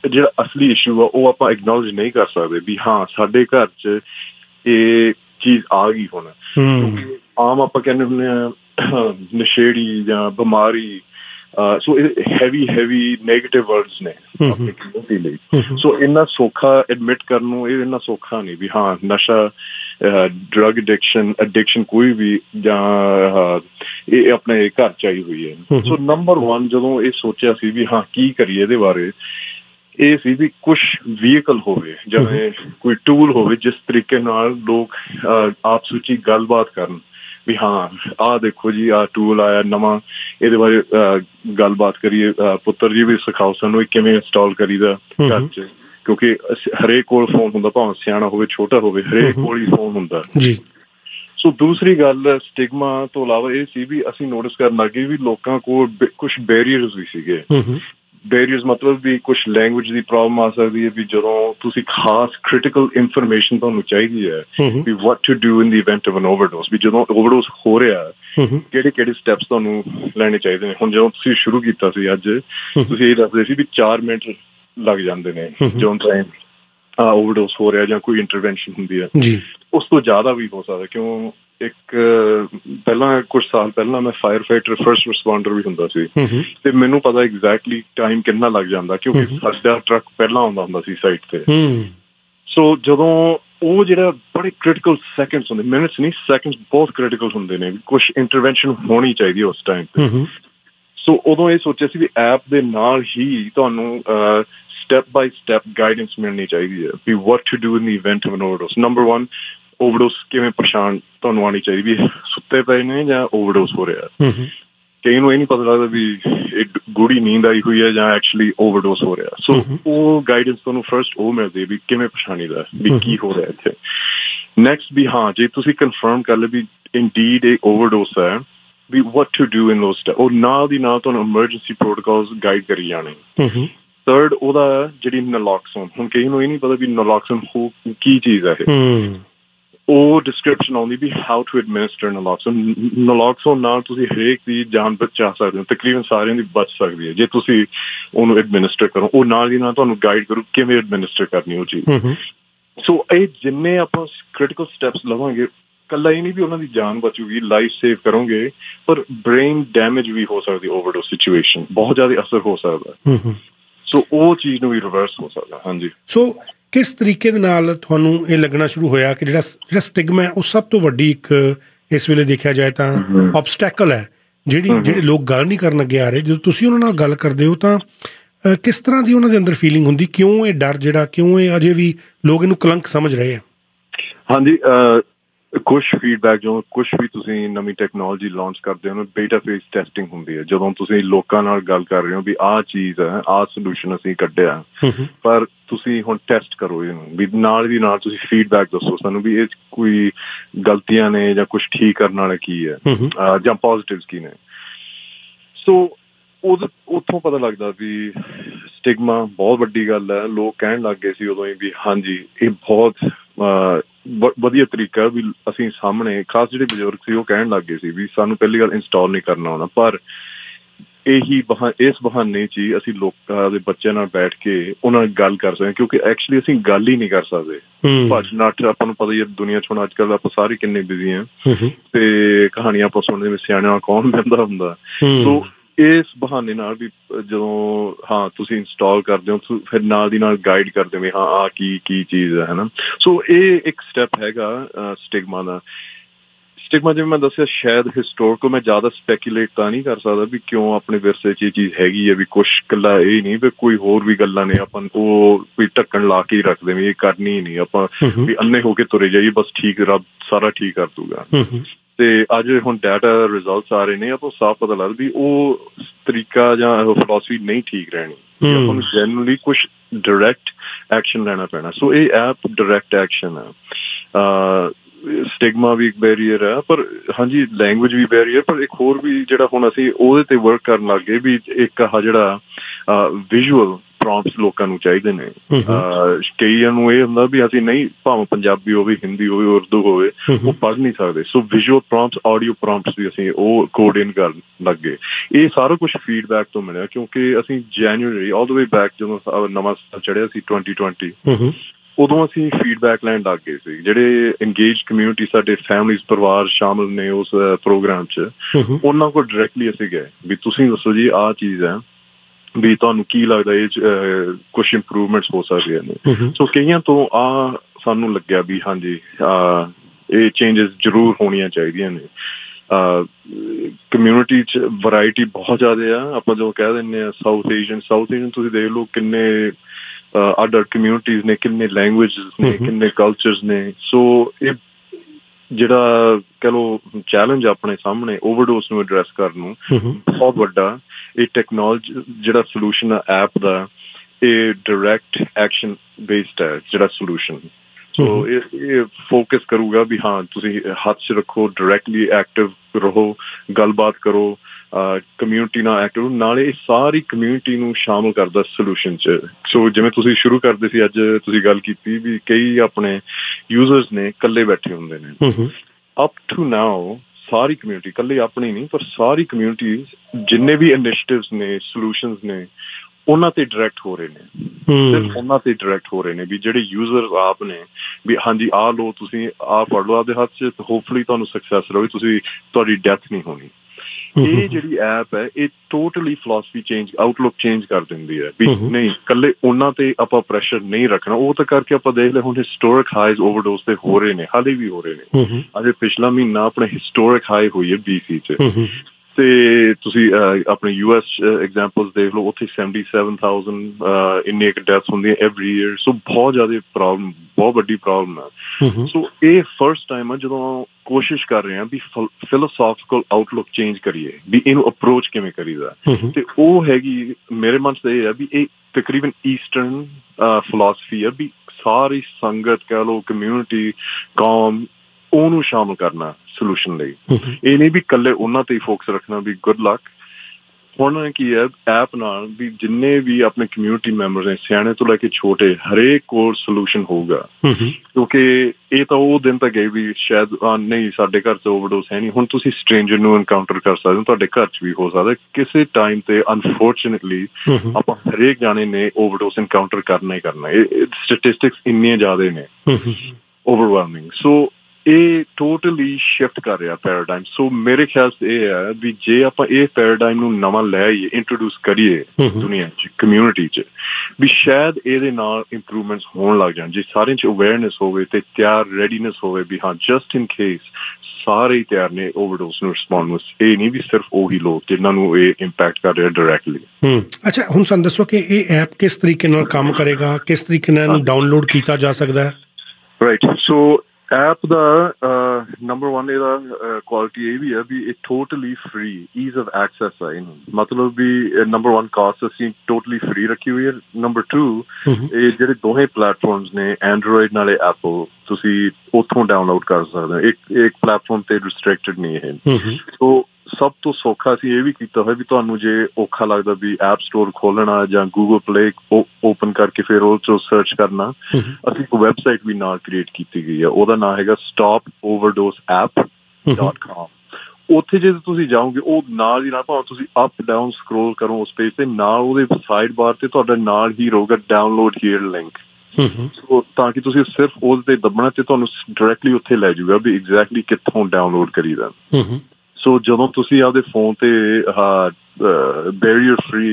ਜਿਹੜਾ ਅਸਲੀ ਇਸ਼ੂ ਆ ਉਹ ਆਪਾਂ ਐਗਨੋਲਜ ਨਹੀਂ ਕਰ ਸਕਦੇ ਵੀ ਹਾਂ ਸਾਡੇ ਘਰ 'ਚ ਇਹ ਚੀਜ਼ ਆ ਗਈ ਹੁਣ। ਆਮ ਆਪਾਂ ਕਹਿੰਦੇ ਹੁੰਦੇ ਹਾਂ ਨਸ਼ੇੜੀ ਜਾਂ ਬਿਮਾਰੀ so heavy heavy negative words ਨੇ ਆਪਣੀ ਕਮਿਊਨਿਟੀ ਲਈ, ਸੋ ਇੰਨਾ ਸੌਖਾ ਐਡਮਿਟ ਕਰਨ ਨੂੰ ਇਹ ਇੰਨਾ ਸੌਖਾ ਨਹੀਂ ਵੀ ਹਾਂ ਨਸ਼ਾ ਡਰੱਗ ਐਡਿਕਸ਼ਨ ਕੋਈ ਵੀ ਜਾਂ ਇਹ ਆਪਣੇ ਘਰ 'ਚ ਆਈ ਹੋਈ ਹੈ। ਸੋ ਨੰਬਰ 1 ਜਦੋਂ ਇਹ ਸੋਚਿਆ ਸੀ ਵੀ ਹਾਂ ਕੀ ਕਰੀਏ ਇਹਦੇ ਬਾਰੇ ਇਹ ਸੀ ਵੀ ਕੁਛ ਵਹੀਕਲ ਹੋਵੇ ਜਿਵੇਂ ਕੋਈ ਟੂਲ ਹੋਵੇ ਜਿਸ ਤਰੀਕੇ ਨਾਲ ਲੋਕ ਆਪਸ ਵਿੱਚ ਗੱਲਬਾਤ ਕਰਨ ਵੀ ਹਾਂ ਆਹ ਦੇਖੋ ਜੀ ਆਹ ਟੂਲ ਆਇਆ ਨਵਾਂ ਇਹਦੇ ਬਾਰੇ ਗੱਲਬਾਤ ਕਰੀਏ, ਪੁੱਤਰ ਜੀ ਵੀ ਸਿਖਾਓ ਸਾਨੂੰ ਇਹ ਕਿਵੇਂ ਇੰਸਟਾਲ ਕਰੀਦਾ ਘਰ 'ਚ, ਕਿਉਂਕਿ ਹਰੇਕ ਕੋਲ ਫੋਨ ਹੁੰਦਾ ਭਾਵੇਂ ਸਿਆਣਾ ਹੋਵੇ ਛੋਟਾ ਹੋਵੇ ਹਰੇਕ ਕੋਲ ਹੀ ਫੋਨ ਹੁੰਦਾ। ਸੋ ਦੂਸਰੀ ਗੱਲ ਸਟਿਗਮਾ ਤੋਂ ਇਲਾਵਾ ਇਹ ਸੀ ਵੀ ਅਸੀਂ ਨੋਟਿਸ ਕਰਨ ਲੱਗ ਗਏ ਵੀ ਲੋਕਾਂ ਕੋਲ ਕੁਛ ਬੈਰੀਅਰਸ ਵੀ ਸੀਗੇ, ਬੈਰੀਅਰਸ ਮਤਲਬ ਵੀ ਕੁਛ ਲੈਂਗੁਏਜ ਦੀ ਪ੍ਰੋਬਲਮ ਆ ਸਕਦੀ ਹੈ ਵੀ ਜਦੋਂ ਤੁਸੀਂ ਖਾਸ ਕ੍ਰਿਟੀਕਲ ਇਨਫੋਰਮੇਸ਼ਨ ਤੁਹਾਨੂੰ ਚਾਹੀਦੀ ਹੈ ਵੀ what to do in the event of an overdose ਵੀ ਜਦੋਂ ਓਵਰਡੋਸ ਹੋ ਰਿਹਾ ਕਿਹੜੇ ਕਿਹੜੇ ਸਟੈਪਸ ਤੁਹਾਨੂੰ ਲੈਣੇ ਚਾਹੀਦੇ ਨੇ। ਹੁਣ ਜਦੋਂ ਤੁਸੀਂ ਸ਼ੁਰੂ ਕੀਤਾ ਸੀ ਅੱਜ ਤੁਸੀਂ ਇਹ ਦੱਸਦੇ ਸੀ ਵੀ 4 ਮਿੰਟ ਲੱਗ ਜਾਂਦੇ ਨੇ ਜਦੋਂ ਟਾਈਮ ਓਵਰਡੋਸ ਹੋ ਰਿਹਾ ਜਾਂ ਕੋਈ ਇੰਟਰਵੈਂਸ਼ਨ ਹੁੰਦੀ ਹੈ, ਉਸ ਤੋਂ ਜ਼ਿਆਦਾ ਵੀ ਹੋ ਸਕਦਾ ਕਿਉਂ ਇੱਕ ਪਹਿਲਾਂ ਕੁਛ ਸਾਲ ਪਹਿਲਾਂ ਮੈਂ ਫਾਇਰ ਫਾਈਟਰ ਫਸਟ ਰਿਸਪੋਂਡਰ ਵੀ ਹੁੰਦਾ ਸੀ ਤੇ ਮੈਨੂੰ ਪਤਾ ਐਗਜ਼ੈਕਟਲੀ ਟਾਈਮ ਕਿੰਨਾ ਲੱਗ ਜਾਂਦਾ ਕਿਉਂਕਿ ਸਾਡਾ ਟਰੱਕ ਪਹਿਲਾਂ ਆਉਂਦਾ ਹੁੰਦਾ ਸੀ ਸਾਈਡ ਤੇ। ਸੋ ਜਦੋਂ ਉਹ ਜਿਹੜਾ ਬੜੇ ਕ੍ਰਿਟੀਕਲ ਸੈਕਿੰਡਸ ਹੁੰਦੇ, ਮਿੰਟਸ ਨਹੀਂ ਸੈਕਿੰਡਸ ਬਹੁਤ ਕ੍ਰਿਟੀਕਲ ਹੁੰਦੇ ਨੇ, ਕੁਛ ਇੰਟਰਵੈਂਸ਼ਨ ਹੋਣੀ ਚਾਹੀਦੀ ਉਸ ਟਾਈਮ ਤੇ। ਸੋ ਉਦੋਂ ਇਹ ਸੋਚਿਆ ਸੀ ਵੀ ਐਪ ਦੇ ਨਾਲ ਹੀ ਤੁਹਾਨੂੰ ਸਟੈਪ ਬਾਈ ਸਟੈਪ ਗਾਈਡੈਂਸ ਮਿਲਣੀ ਚਾਹੀਦੀ ਹੈ ਵੀ what to do in the event of an overdose. Number 1 overdose ਕਿਵੇਂ ਪਛਾਣ ਤੁਹਾਨੂੰ ਆਉਣੀ ਚਾਹੀਦੀ ਵੀ ਸੁੱਤੇ ਪਏ ਨੇ ਜਾਂ ਓਵਰਡੋਸ ਹੋ ਰਿਹਾ। ਕਈ ਨੂੰ ਇਹ ਨਹੀਂ ਪਤਾ ਲੱਗਦਾ ਵੀ ਇਹ ਗੂੜੀ ਨੀਂਦ ਆਈ ਹੋਈ ਹੈ ਜਾਂ ਐਕਚੁਅਲੀ ਓਵਰਡੋਸ ਹੋ ਰਿਹਾ। ਸੋ ਉਹ ਗਾਈਡੈਂਸ ਤੁਹਾਨੂੰ ਫਸਟ ਉਹ ਮਿਲਦੀ ਵੀ ਕਿਵੇਂ ਪਛਾਣੀ ਦਾ ਵੀ ਕੀ ਹੋ ਰਿਹਾ ਇੱਥੇ। ਨੈਕਸਟ ਵੀ ਹਾਂ ਜੇ ਤੁਸੀਂ ਕਨਫਰਮ ਕਰ ਲਓ ਵੀ ਇੰਡੀਡ ਇਹ ਓਵਰਡੋਸ ਹੈ ਵੀ what to do in those. ਉਹ ਨਾਲ ਦੀ ਨਾਲ ਤੁਹਾਨੂੰ ਐਮਰਜੈਂਸੀ ਪ੍ਰੋਟੋਕਾਲਸ ਗਾਈਡ ਕਰੀ ਜਾਣੇ। ਥਰਡ ਉਹਦਾ ਜਿਹੜੀ ਨਲੋਕਸਨ, ਹੁਣ ਕਈ ਨੂੰ ਇਹ ਨਹੀਂ ਪਤਾ ਵੀ ਨਲੋਕਸਨ ਹੋ ਕੀ ਚੀਜ਼ ਹੈ ਇਹ। ਉਹ ਡਿਸਕ੍ਰਿਪਸ਼ਨ ਆਉਂਦੀ ਵੀ how to administer naloxone. Naloxone ਨਾਲ ਤੁਸੀਂ ਹਰੇਕ ਦੀ ਜਾਨ ਬਚਾ ਸਕਦੇ ਹੋ, ਤਕਰੀਬਨ ਸਾਰਿਆਂ ਦੀ ਬਚ ਸਕਦੀ ਹੈ ਜੇ ਤੁਸੀਂ ਉਹਨੂੰ ਐਡਮਿਨਿਸਟਰ ਕਰੋ। ਉਹ ਨਾਲ ਦੀ ਨਾਲ ਤੁਹਾਨੂੰ ਗਾਈਡ ਕਰੂ ਕਿਵੇਂ ਐਡਮਿਨਿਸਟਰ ਕਰਨੀ ਉਹ ਚੀਜ਼। ਸੋ ਇਹ ਜਿੰਨੇ ਆਪਾਂ ਕ੍ਰਿਟੀਕਲ ਸਟੈਪਸ ਲਵਾਂਗੇ, ਇਕੱਲਾ ਇਹ ਨਹੀਂ ਵੀ ਉਹਨਾਂ ਦੀ ਜਾਨ ਬਚੂਗੀ, ਲਾਈਫ ਸੇਵ ਕਰੋਗੇ, ਪਰ ਬ੍ਰੇਨ ਡੈਮੇਜ ਵੀ ਹੋ ਸਕਦੀ, ਓਵਰਡੋਸ ਸਿਚੁਏਸ਼ਨ ਬਹੁਤ ਜ਼ਿਆਦਾ ਅਸਰ ਹੋ ਸਕਦਾ। ਸੋ ਉਹ ਚੀਜ਼ ਨੂੰ ਵੀ ਰਿਵਰਸ ਹੋ ਸਕਦਾ। ਹਾਂਜੀ, ਸੋ ਕਿਸ ਤਰੀਕੇ ਦੇ ਨਾਲ ਤੁਹਾਨੂੰ ਇਹ ਲੱਗਣਾ ਸ਼ੁਰੂ ਹੋਇਆ ਕਿ ਜਿਹੜਾ ਸਟਿਗਮਾ ਹੈ ਉਹ ਸਭ ਤੋਂ ਵੱਡੀ ਇੱਕ ਇਸ ਵੇਲੇ ਦੇਖਿਆ ਜਾਏ ਤਾਂ ਆਬਸਟੈਕਲ ਹੈ, ਜਿਹੜੇ ਲੋਕ ਗੱਲ ਨਹੀਂ ਕਰਨ ਅੱਗੇ ਆ ਰਹੇ। ਜਦੋਂ ਤੁਸੀਂ ਉਹਨਾਂ ਨਾਲ ਗੱਲ ਕਰਦੇ ਹੋ ਤਾਂ ਕਿਸ ਤਰ੍ਹਾਂ ਦੀ ਉਹਨਾਂ ਦੇ ਅੰਦਰ ਫੀਲਿੰਗ ਹੁੰਦੀ, ਕਿਉਂ ਇਹ ਡਰ ਜਿਹੜਾ, ਕਿਉਂ ਇਹ ਅਜੇ ਵੀ ਲੋਕ ਇਹਨੂੰ ਕਲੰਕ ਸਮਝ ਰਹੇ ਆ? ਹਾਂਜੀ, ਕੁਛ ਫੀਡਬੈਕ ਜੋ ਕੁਛ ਵੀ ਤੁਸੀਂ ਨਵੀਂ ਟੈਕਨੋਲੋਜੀ ਲਾਂਚ ਕਰਦੇ ਹੋ, ਬੇਟਾ ਫੇਸ ਟੈਸਟਿੰਗ ਹੁੰਦੀ ਹੈ ਜਦੋਂ ਤੁਸੀਂ ਲੋਕਾਂ ਨਾਲ ਗੱਲ ਕਰ ਰਹੇ ਹੋ ਵੀ ਆਹ ਚੀਜ਼ ਹੈ, ਆਹ ਸੋਲਿਊਸ਼ਨ ਅਸੀਂ ਕੱਢਿਆ, ਪਰ ਤੁਸੀਂ ਹੁਣ ਟੈਸਟ ਕਰੋ ਇਹਨੂੰ ਵੀ ਨਾਲ ਦੀ ਨਾਲ ਤੁਸੀਂ ਫੀਡਬੈਕ ਦੱਸੋ ਸਾਨੂੰ ਵੀ ਇਹ ਕੋਈ ਗਲਤੀਆਂ ਨੇ ਜਾਂ ਕੁਛ ਠੀਕ ਕਰਨ ਵਾਲਾ ਕੀ ਹੈ ਜਾਂ ਪੋਜ਼ੀਟਿਵਸ ਕੀ ਨੇ। ਸੋ ਉੱਥੋਂ ਪਤਾ ਲੱਗਦਾ ਵੀ ਸਟਿਗਮਾ ਬਹੁਤ ਵੱਡੀ ਗੱਲ ਹੈ। ਲੋਕ ਕਹਿਣ ਲੱਗ ਗਏ ਸੀ ਉਦੋਂ ਹੀ ਵੀ ਹਾਂਜੀ ਇਹ ਬਹੁਤ ਵਧੀਆ ਤਰੀਕਾ ਵੀ ਅਸੀਂ ਸਾਹਮਣੇ, ਖਾਸ ਜਿਹੜੇ ਬਜ਼ੁਰਗ ਸੀ ਉਹ ਕਹਿਣ ਲੱਗ ਗਏ ਸੀ ਵੀ ਸਾਨੂੰ ਪਹਿਲੀ ਗੱਲ ਇੰਸਟਾਲ ਨਹੀਂ ਕਰਨਾ ਆਉਣਾ, ਪਰ ਇਹੀ ਇਸ ਬਹਾਨੇ 'ਚ ਹੀ ਅਸੀਂ ਲੋਕਾਂ ਦੇ ਬੱਚਿਆਂ ਨਾਲ ਬੈਠ ਕੇ ਉਹਨਾਂ ਨਾਲ ਗੱਲ ਕਰ ਸਕਦੇ, ਕਿਉਂਕਿ ਐਕਚੁਅਲੀ ਅਸੀਂ ਗੱਲ ਹੀ ਨਹੀਂ ਕਰ ਸਕਦੇ। ਭੱਜ ਨੱਠ ਆਪਾਂ ਨੂੰ ਪਤਾ ਹੀ ਦੁਨੀਆਂ 'ਚ ਹੁਣ ਅੱਜ ਕੱਲ੍ਹ ਆਪਾਂ ਸਾਰੇ ਕਿੰਨੇ ਬਿਜ਼ੀ ਹਾਂ ਤੇ ਕਹਾਣੀਆਂ ਆਪਾਂ ਸੁਣਦੇ ਵੀ ਸਿਆਣਿਆਂ ਕੌਣ ਬਹਿੰਦਾ ਹੁੰਦਾ। ਸੋ ਇਸ ਬਹਾਨੇ ਨਾਲ ਵੀ ਜਦੋਂ ਹਾਂ ਤੁਸੀਂ ਇੰਸਟਾਲ ਕਰਦੇ ਹੋ ਫਿਰ ਨਾਲ ਦੀ ਨਾਲ ਗਾਈਡ ਕਰਦੇ ਹੋ ਵੀ ਹਾਂ ਆਹ ਕੀ ਚੀਜ਼ ਹੈ ਨਾ। ਸੋ ਇਹ ਇੱਕ ਸਟੈਪ ਹੈਗਾ ਸਟਿਗਮਾ ਦਾ। ਸਟਿਗਮਾ ਜਿਵੇਂ ਮੈਂ ਦੱਸਿਆ ਸ਼ਾਇਦ ਹਿਸਟੋਰੀਕਲ, ਮੈਂ ਜ਼ਿਆਦਾ ਸਪੈਕੂਲੇਟ ਤਾਂ ਨਹੀਂ ਕਰ ਸਕਦਾ ਵੀ ਕਿਉਂ ਆਪਣੇ ਵਿਰਸੇ 'ਚ ਇਹ ਚੀਜ਼ ਹੈਗੀ ਹੈ ਵੀ ਕੁਛ ਇਕੱਲਾ ਇਹ ਨਹੀਂ ਵੀ ਕੋਈ ਹੋਰ ਵੀ ਗੱਲਾਂ ਨੇ ਆਪਾਂ ਉਹ ਵੀ ਢੱਕਣ ਲਾ ਕੇ ਹੀ ਰੱਖਦੇ ਵੀ ਇਹ ਕਰਨੀ ਨਹੀਂ, ਆਪਾਂ ਵੀ ਅੰਨੇ ਹੋ ਕੇ ਤੁਰੇ ਜਾਈਏ ਬਸ ਠੀਕ ਰੱਬ ਸਾਰਾ ਠੀਕ ਕਰ ਦੂਗਾ। ਤੇ ਅੱਜ ਹੁਣ ਡਾਟਾ ਰਿਜ਼ਲਟਸ ਆ ਰਹੇ ਨੇ, ਆਪਾਂ ਸਾਫ਼ ਪਤਾ ਲੱਗਦਾ ਵੀ ਉਹ ਤਰੀਕਾ ਜਾਂ ਫਿਲਾਸਫੀ ਨਹੀਂ ਠੀਕ ਰਹਿਣੀ, ਆਪਾਂ ਨੂੰ ਜਨਰਲੀ ਕੁਛ ਡਾਇਰੈਕਟ ਐਕਸ਼ਨ ਲੈਣਾ ਪੈਣਾ। ਸੋ ਇਹ ਐਪ ਡਾਇਰੈਕਟ ਐਕਸ਼ਨ ਹੈ। ਸਟਿਗਮਾ ਵੀ ਇੱਕ ਬੈਰੀਅਰ ਹੈ, ਪਰ ਹਾਂਜੀ ਲੈਂਗੁਏਜ ਵੀ ਬੈਰੀਅਰ, ਪਰ ਇੱਕ ਹੋਰ ਵੀ ਜਿਹੜਾ ਹੁਣ ਅਸੀਂ ਉਹਦੇ ਤੇ ਵਰਕ ਕਰਨ ਲੱਗ ਗਏ ਵੀ ਇੱਕ ਆਹ ਜਿਹੜਾ ਵਿਜ਼ੂਅਲ ਪ੍ਰੋਂਪਟਸ ਲੋਕਾਂ ਨੂੰ ਚਾਹੀਦੇ ਨੇ। ਕਈਆਂ ਨੂੰ ਇਹ ਹੁੰਦਾ ਵੀ ਅਸੀਂ ਨਹੀਂ, ਭਾਵੇਂ ਪੰਜਾਬੀ ਹੋਵੇ, ਹਿੰਦੀ ਹੋਵੇ, ਉਰਦੂ ਹੋਵੇ, ਉਹ ਪੜ੍ਹ ਨਹੀਂ ਸਕਦੇ। ਸੋ ਵਿਜ਼ੂਅਲ ਪ੍ਰੋਂਪਟਸ, ਆਡੀਓ ਪ੍ਰੋਂਪਟਸ ਵੀ ਅਸੀਂ ਉਹ ਕੋਡ ਇਨ ਕਰਨ ਲੱਗ ਗਏ। ਇਹ ਸਾਰਾ ਕੁਛ ਫੀਡਬੈਕ ਤੋਂ ਮਿਲਿਆ, ਕਿਉਂਕਿ ਅਸੀਂ ਜੈਨੂਅਰੀ ਆਲ ਦ ਵੇ ਬੈਕ ਜਦੋਂ ਨਵਾਂ ਸਾਲ ਚੜ੍ਹਿਆ ਸੀ 2020 ਉਦੋਂ ਅਸੀਂ ਫੀਡਬੈਕ ਲੈਣ ਲੱਗ ਗਏ ਸੀ। ਜਿਹੜੇ ਇੰਗੇਜ ਕਮਿਊਨਿਟੀ, ਸਾਡੇ ਫੈਮਿਲੀਜ਼, ਪਰਿਵਾਰ ਸ਼ਾਮਿਲ ਨੇ ਉਸ ਪ੍ਰੋਗਰਾਮ 'ਚ, ਉਹਨਾਂ ਕੋਲ ਡਾਇਰੈਕਟਲੀ ਅਸੀਂ ਗਏ ਵੀ ਤੁਸੀਂ ਦੱਸੋ ਜੀ ਆਹ ਚੀਜ਼ ਹੈ ਵੀ ਤੁਹਾਨੂੰ ਕੀ ਲੱਗਦਾ ਇਹ 'ਚ ਕੁਛ ਇੰਪਰੂਵਮੈਂਟਸ ਹੋ ਸਕਦੀਆਂ ਨੇ। ਸੋ ਕਈਆਂ ਤੋਂ ਆਹ ਸਾਨੂੰ ਲੱਗਿਆ ਵੀ ਹਾਂਜੀ ਇਹ ਚੇਂਜਸ ਜ਼ਰੂਰ ਹੋਣੀਆਂ ਚਾਹੀਦੀਆਂ ਨੇ। ਕਮਿਊਨਿਟੀ 'ਚ ਵਰਾਇਟੀ ਬਹੁਤ ਜ਼ਿਆਦਾ ਆ, ਆਪਾਂ ਜੋ ਕਹਿ ਦਿੰਦੇ ਹਾਂ ਸਾਊਥ ਏਸ਼ੀਅਨ ਤੁਸੀਂ ਦੇਖ ਲਓ ਕਿੰਨੇ ਅਦਰ ਕਮਿਊਨਿਟੀਜ਼ ਨੇ, ਕਿੰਨੇ ਲੈਂਗੁਏਜਸ ਨੇ, ਕਿੰਨੇ ਕਲਚਰਸ ਨੇ। ਸੋ ਇਹ ਜਿਹੜਾ ਕਹਿ ਲਓ ਚੈਲੰਜ ਆਪਣੇ ਸਾਹਮਣੇ ਓਵਰਡੋਸ ਨੂੰ ਐਡਰੈਸ ਕਰਨ ਨੂੰ ਬਹੁਤ ਵੱਡਾ, ਇਹ ਟੈਕਨੋਲੋਜੀ ਜਿਹੜਾ ਸੋਲਿਊਸ਼ਨ ਆ ਐਪ ਦਾ ਇਹ ਡਾਇਰੈਕਟ ਐਕਸ਼ਨ ਬੇਸਡ ਹੈ ਜਿਹੜਾ ਸੋਲਿਊਸ਼ਨ। ਸੋ ਇਹ ਫੋਕਸ ਕਰੂਗਾ ਵੀ ਹਾਂ ਤੁਸੀਂ ਹੱਥ 'ਚ ਰੱਖੋ, ਡਾਇਰੈਕਟਲੀ ਐਕਟਿਵ ਰਹੋ, ਗੱਲਬਾਤ ਕਰੋ ਕਮਿਊਨਿਟੀ ਨਾਲ, ਐਕਟਿਵ ਨਾਲੇ ਇਹ ਸਾਰੀ ਕਮਿਊਨਿਟੀ ਨੂੰ ਸ਼ਾਮਿਲ ਕਰਦਾ ਸੋਲਿਊਸ਼ਨ 'ਚ। ਸੋ ਜਿਵੇਂ ਤੁਸੀਂ ਸ਼ੁਰੂ ਕਰਦੇ ਸੀ, ਅੱਜ ਤੁਸੀਂ ਗੱਲ ਕੀਤੀ ਵੀ ਕਈ ਆਪਣੇ ਯੂਜ਼ਰਸ ਨੇ ਇਕੱਲੇ ਬੈਠੇ ਹੁੰਦੇ ਨੇ। ਅਪ ਟੂ ਨਾਓ ਸਾਰੀ ਕਮਿਊਨਿਟੀ, ਇਕੱਲੇ ਆਪਣੀ ਨਹੀਂ ਪਰ ਸਾਰੀ ਕਮਿਊਨਿਟੀ, ਜਿੰਨੇ ਵੀ ਇਨੀਸ਼ੀਏਟਿਵਸ ਨੇ, ਸੋਲਿਊਸ਼ਨਸ ਨੇ, ਉਹਨਾਂ ਤੇ ਡਾਇਰੈਕਟ ਹੋ ਰਹੇ ਨੇ, ਸਿਰਫ ਉਹਨਾਂ ਤੇ ਡਾਇਰੈਕਟ ਹੋ ਰਹੇ ਨੇ ਵੀ ਜਿਹੜੇ ਯੂਜ਼ਰ ਆਪ ਨੇ ਵੀ ਹਾਂਜੀ ਆਹ ਲਓ ਤੁਸੀਂ ਆਹ ਪੜ੍ਹ ਲਓ ਆਪਦੇ ਹੱਥ 'ਚ, ਹੋਪਫੁਲੀ ਤੁਹਾਨੂੰ ਸਕਸੈਸ ਰਹੋ, ਤੁਸੀਂ ਤੁਹਾਡੀ ਡੈਥ ਨਹੀਂ ਹੋਣੀ। ਇਹ ਜਿਹੜੀ ਐਪ ਹੈ ਇਹ totally philosophy change, outlook change ਕਰ ਦਿੰਦੀ ਹੈ ਵੀ ਨਹੀਂ ਇਕੱਲੇ ਉਹਨਾਂ ਤੇ ਆਪਾਂ ਪ੍ਰੈਸ਼ਰ ਨਹੀਂ ਰੱਖਣਾ। ਉਹ ਤਾਂ ਕਰਕੇ ਆਪਾਂ ਦੇਖ ਲਿਆ ਹੁਣ ਹਿਸਟੋਰਿਕ ਹਾਈਜ਼ ਓਵਰਡੋਸ ਤੇ ਹੋ ਰਹੇ ਨੇ, ਹਾਲੇ ਵੀ ਹੋ ਰਹੇ ਨੇ। ਅਜੇ ਪਿਛਲਾ ਮਹੀਨਾ ਆਪਣਾ ਹਿਸਟੋਰਿਕ ਹਾਈ ਹੋਈ ਹੈ BC 'ਚ, ਤੇ ਤੁਸੀਂ ਆਪਣੇ US ਐਗਜ਼ਾਮਪਲ ਦੇਖ ਲਓ, ਉੱਥੇ 77,000 ਇੰਨੇ ਡੈਥ ਹੁੰਦੀਆਂ ਐਵਰੀ ਈਅਰ। ਸੋ ਬਹੁਤ ਜ਼ਿਆਦਾ ਪ੍ਰੋਬਲਮ, ਬਹੁਤ ਵੱਡੀ ਪ੍ਰੋਬਲਮ ਆ। ਸੋ ਇਹ ਫਸਟ ਟਾਈਮ ਆ ਜਦੋਂ ਕੋਸ਼ਿਸ਼ ਕਰ ਰਹੇ ਹਾਂ ਵੀ ਫਿਲੋਸੋਫੀਕਲ ਆਊਟਲੁੱਕ ਚੇਂਜ ਕਰੀਏ ਵੀ ਇਹਨੂੰ ਅਪਰੋਚ ਕਿਵੇਂ ਕਰੀਦਾ, ਤੇ ਉਹ ਹੈਗੀ ਮੇਰੇ ਮਨ 'ਚ ਇਹ ਆ ਵੀ ਇਹ ਤਕਰੀਬਨ ਈਸਟਰਨ ਫਿਲਾਸਫੀ ਆ ਵੀ ਸਾਰੀ ਸੰਗਤ ਕਹਿ ਲਓ, ਕਮਿਊਨਿਟੀ, ਕੌਮ, ਉਹਨੂੰ ਸ਼ਾਮਿਲ ਕਰਨਾ ਸੋਲਿਊਸ਼ਨ ਲਈ। ਇਹ ਨਹੀਂ ਵੀ ਇਕੱਲੇ ਉਹਨਾਂ ਤੇ ਹੀ ਫੋਕਸ ਰੱਖਣਾ ਵੀ ਗੁੱਡ ਲੱਕ। ਹੁਣ ਕੀ ਹੈ ਐਪ ਨਾਲ ਵੀ ਜਿੰਨੇ ਵੀ ਆਪਣੇ ਕਮਿਊਨਿਟੀ ਮੈਂਬਰ ਨੇ, ਸਿਆਣੇ ਤੋਂ ਲੈ ਕੇ ਛੋਟੇ, ਹਰੇਕ ਕੋਲ ਸੋਲਿਊਸ਼ਨ ਹੋਊਗਾ। ਕਿਉਂਕਿ ਇਹ ਤਾਂ ਉਹ ਦਿਨ ਤਾਂ ਗਏ ਵੀ ਸ਼ਾਇਦ ਨਹੀਂ ਸਾਡੇ ਘਰ 'ਚ ਓਵਰਡੋਸ ਹੈ ਨਹੀਂ, ਹੁਣ ਤੁਸੀਂ ਸਟ੍ਰੇਂਜਰ ਨੂੰ ਇਨਕਾਊਂਟਰ ਕਰ ਸਕਦੇ ਹੋ, ਤੁਹਾਡੇ ਘਰ 'ਚ ਵੀ ਹੋ ਸਕਦਾ ਕਿਸੇ ਟਾਈਮ ਤੇ। ਅਨਫੋਰਚੂਨੇਟਲੀ ਆਪਾਂ ਹਰੇਕ ਜਾਣੇ ਨੇ ਓਵਰਡੋਸ ਇਨਕਾਊਂਟਰ ਕਰਨਾ ਹੀ ਕਰਨਾ। ਇਹ ਸਟੈਟਿਸਟਿਕਸ ਇੰਨੀਆਂ ਜ਼ਿਆਦਾ ਨੇ, ਓਵਰਵੈਲਮਿੰਗ। ਸੋ ਇਹ ਟੋਟਲੀ ਸ਼ਿਫਟ ਕਰ ਰਿਹਾ ਪੈਰਾਡਾਈਮ। ਸੋ ਮੇਰੇ ਖਿਆਲ 'ਚ ਇਹ ਹੈ ਵੀ ਜੇ ਆਪਾਂ ਇਹ ਪੈਰਾਡਾਈਮ ਨੂੰ ਨਵਾਂ ਲੈ ਆਈਏ, ਇੰਟਰੋਡਿਊਸ ਕਰੀਏ ਦੁਨੀਆਂ 'ਚ, ਕਮਿਊਨਿਟੀ 'ਚ, ਵੀ ਸ਼ਾਇਦ ਇਹਦੇ ਨਾਲ ਇੰਪਰੂਵਮੈਂਟਸ ਹੋਣ ਲੱਗ ਜਾਣ ਜੇ ਸਾਰਿਆਂ 'ਚ ਅਵੇਅਰਨੈਸ ਹੋਵੇ ਤੇ ਤਿਆਰ ਰੈਡੀਨੈਸ ਹੋਵੇ ਵੀ ਹਾਂ ਜਸਟ ਇਨ ਕੇਸ ਸਾਰੇ ਹੀ ਤਿਆਰ ਨੇ ਓਵਰਡੋਸ ਨੂੰ ਰਿਸਪੋਂਡ। ਇਹ ਨਹੀਂ ਵੀ ਸਿਰਫ ਉਹੀ ਲੋਕ ਜਿਹਨਾਂ ਨੂੰ ਇਹ ਇੰਪੈਕਟ ਕਰ ਰਿਹਾ ਡਾਇਰੈਕਟਲੀ। ਅੱਛਾ, ਹੁਣ ਸਾਨੂੰ ਦੱਸੋ ਕਿ ਇਹ ਐਪ ਕਿਸ ਤਰੀਕੇ ਨਾਲ ਕੰਮ ਕਰੇਗਾ, ਕਿਸ ਤਰੀਕੇ ਨਾਲ ਇਹਨੂੰ ਡਾਊਨਲੋਡ ਕੀਤਾ ਜਾ ਸਕਦਾ ਹੈ? ਰਾਈਟ, ਸੋ ਐਪ ਦਾ ਨੰਬਰ ਵਨ ਇਹਦਾ ਕੁਆਲਿਟੀ ਇਹ ਵੀ ਹੈ ਵੀ ਇਹ totally free, ease of access ਆ ਇਹਨੂੰ। ਮਤਲਬ ਵੀ ਨੰਬਰ ਵਨ ਕਾਸਟ ਅਸੀਂ ਟੋਟਲੀ ਫ੍ਰੀ ਰੱਖੀ ਹੋਈ ਹੈ। ਨੰਬਰ ਟੂ, ਇਹ ਜਿਹੜੇ ਦੋਹੇ ਪਲੈਟਫਾਰਮਸ ਨੇ, ਐਂਡਰੋਇਡ ਨਾਲੇ ਐਪਲ, ਤੁਸੀਂ ਉੱਥੋਂ ਡਾਊਨਲੋਡ ਕਰ ਸਕਦੇ ਹੋ। ਇੱਕ ਪਲੈਟਫਾਰਮ 'ਤੇ ਰਿਸਟ੍ਰਿਕਟਡ ਨਹੀਂ ਇਹ। ਸੋ ਸਭ ਤੋਂ ਸੌਖਾ ਅਸੀਂ ਇਹ ਵੀ ਕੀਤਾ ਹੋਇਆ ਵੀ ਤੁਹਾਨੂੰ ਜੇ ਔਖਾ ਲੱਗਦਾ ਵੀ ਐਪ ਸਟੋਰ ਖੋਲ੍ਹਣਾ ਜਾਂ ਗੂਗਲ ਪਲੇ ਓਪਨ ਕਰਕੇ ਫਿਰ ਉਹ 'ਚੋਂ ਸਰਚ ਕਰਨਾ, ਅਸੀਂ ਇੱਕ ਵੈਬਸਾਈਟ ਵੀ ਨਾਲ ਕ੍ਰੀਏਟ ਕੀਤੀ ਗਈ ਹੈ। ਉਹਦਾ ਨਾਂ ਹੈਗਾ stopoverdoseapp.com। ਉੱਥੇ ਜੇ ਤੁਸੀਂ ਜਾਓਗੇ ਉਹ ਨਾਲ ਹੀ ਨਾਲ, ਭਾਵੇਂ ਤੁਸੀਂ ਅਪ ਡਾਊਨ ਸਕਰੋਲ ਕਰੋ ਉਸ ਪੇਜ 'ਤੇ, ਨਾਲ ਉਹਦੇ ਸਾਈਡ ਬਾਰ 'ਤੇ ਤੁਹਾਡਾ ਨਾਲ ਹੀ ਰਹੂਗਾ ਡਾਊਨਲੋਡ ਹੇਅਰ ਲਿੰਕ। ਸੋ ਤਾਂ ਕਿ ਤੁਸੀਂ ਸਿਰਫ ਉਹਦੇ 'ਤੇ ਦੱਬਣਾ ਅਤੇ ਤੁਹਾਨੂੰ ਡਾਇਰੈਕਟਲੀ ਉੱਥੇ ਲੈ ਜਾਊਗਾ ਵੀ ਐਗਜ਼ੈਕਟਲੀ ਕਿੱਥੋਂ ਡਾਊਨਲੋਡ ਕਰੀਦਾ। ਸੋ ਜਦੋਂ ਤੁਸੀਂ ਆਪਦੇ ਫੋਨ 'ਤੇ ਬੈਰੀਅਰ ਫ੍ਰੀ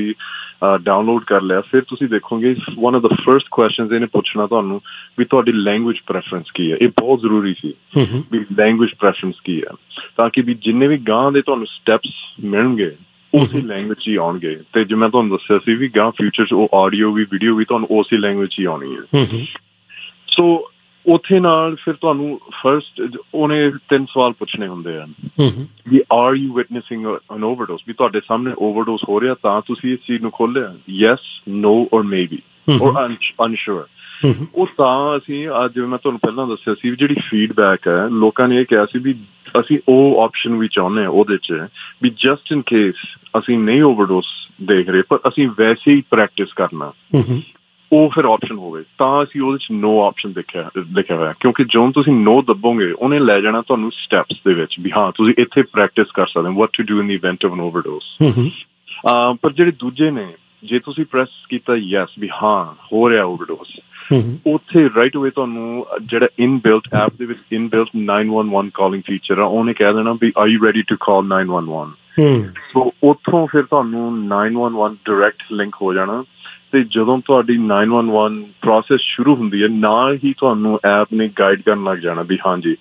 ਡਾਊਨਲੋਡ ਕਰ ਲਿਆ, ਫਿਰ ਤੁਸੀਂ ਦੇਖੋਗੇ one of the first questions ਇਹਨੇ ਪੁੱਛਣਾ ਤੁਹਾਨੂੰ ਵੀ ਤੁਹਾਡੀ ਲੈਂਗੁਏਜ ਪ੍ਰੈਫਰੈਂਸ ਕੀ ਹੈ। ਇਹ ਬਹੁਤ ਜ਼ਰੂਰੀ ਸੀ ਵੀ ਲੈਂਗੁਏਜ ਪ੍ਰੈਫਰੈਂਸ ਕੀ ਹੈ, ਤਾਂ ਕਿ ਵੀ ਜਿੰਨੇ ਵੀ ਗਾਂਹ ਦੇ ਤੁਹਾਨੂੰ ਸਟੈਪਸ ਮਿਲਣਗੇ ਉਸੇ ਲੈਂਗੁਏਜ 'ਚ ਹੀ ਆਉਣਗੇ। ਅਤੇ ਜਿਵੇਂ ਮੈਂ ਤੁਹਾਨੂੰ ਦੱਸਿਆ ਸੀ ਵੀ ਗਾਂਹ ਫਿਊਚਰ 'ਚ ਉਹ ਆਡੀਓ ਵੀ, ਵੀਡੀਓ ਵੀ ਤੁਹਾਨੂੰ ਉਸੇ ਲੈਂਗੁਏਜ 'ਚ ਹੀ ਆਉਣੀ ਹੈ। ਸੋ ਉੱਥੇ ਨਾਲ ਫਿਰ ਤੁਹਾਨੂੰ ਫਸਟ ਉਹਨੇ 3 ਸਵਾਲ ਪੁੱਛਣੇ ਹੁੰਦੇ ਹਨ ਵੀ are you witnessing an overdose, ਵੀ ਤੁਹਾਡੇ ਸਾਹਮਣੇ ਓਵਰਡੋਸ ਹੋ ਰਿਹਾ ਤਾਂ ਤੁਸੀਂ ਇਸ ਚੀਜ਼ ਨੂੰ ਖੋਲ੍ਹਿਆ, ਯੈਸ, ਨੋ ਔਰ ਮੇਬੀ ਔਰ ਅਨਸ਼ੋਰ। ਉਹ ਤਾਂ ਅਸੀਂ ਅੱਜ ਜਿਵੇਂ ਮੈਂ ਤੁਹਾਨੂੰ ਪਹਿਲਾਂ ਦੱਸਿਆ ਸੀ ਵੀ ਜਿਹੜੀ ਫੀਡਬੈਕ ਹੈ, ਲੋਕਾਂ ਨੇ ਇਹ ਕਿਹਾ ਸੀ ਵੀ ਅਸੀਂ ਉਹ ਆਪਸ਼ਨ ਵੀ ਚਾਹੁੰਦੇ ਹਾਂ ਉਹਦੇ 'ਚ ਵੀ ਜਸਟ ਇਨ ਕੇਸ ਅਸੀਂ ਨਹੀਂ ਓਵਰਡੋਸ ਦੇਖ ਰਹੇ ਪਰ ਅਸੀਂ ਵੈਸੇ ਹੀ ਪ੍ਰੈਕਟਿਸ ਕਰਨਾ, ਉਹ ਫਿਰ ਆਪਸ਼ਨ ਹੋਵੇ। ਤਾਂ ਅਸੀਂ ਉਹਦੇ 'ਚ ਨੋ ਆਪਸ਼ਨ ਦੇਖਿਆ ਲਿਖਿਆ ਹੋਇਆ, ਕਿਉਂਕਿ ਜਦੋਂ ਤੁਸੀਂ ਨੋ ਦੱਬੋਗੇ ਉਹਨੇ ਲੈ ਜਾਣਾ ਤੁਹਾਨੂੰ ਸਟੈਪਸ ਦੇ ਵਿੱਚ ਵੀ ਹਾਂ ਤੁਸੀਂ ਇੱਥੇ ਪ੍ਰੈਕਟਿਸ ਕਰ ਸਕਦੇ ਹੋ, what to do in the event of an overdose. ਪਰ ਜਿਹੜੇ ਦੂਜੇ ਨੇ, ਜੇ ਤੁਸੀਂ ਪ੍ਰੈਸ ਕੀਤਾ ਯੈਸ ਵੀ ਹਾਂ ਹੋ ਰਿਹਾ ਓਵਰਡੋਸ, ਉੱਥੇ ਰਾਈਟ ਅਵੇ ਤੁਹਾਨੂੰ ਜਿਹੜਾ ਇਨਬਿਲਟ ਐਪ ਦੇ ਵਿੱਚ ਇਨਬਿਲਟ 911 ਕਾਲਿੰਗ ਫੀਚਰ ਆ, ਉਹਨੇ ਕਹਿ ਦੇਣਾ ਵੀ are you ready to call 911। So ਉੱਥੋਂ ਫਿਰ ਤੁਹਾਨੂੰ 911 ਡਾਇਰੈਕਟ ਲਿੰਕ ਹੋ ਜਾਣਾ, ਤੇ ਜਦੋਂ ਤੁਹਾਡੀ 911 ਪ੍ਰੋਸੈਸ ਸ਼ੁਰੂ ਹੁੰਦੀ ਹੈ ਨਾਲ ਹੀ ਤੁਹਾਨੂੰ ਐਪ ਨੇ ਗਾਈਡ ਕਰਨ ਲੱਗ ਜਾਣਾ ਵੀ ਹਾਂਜੀ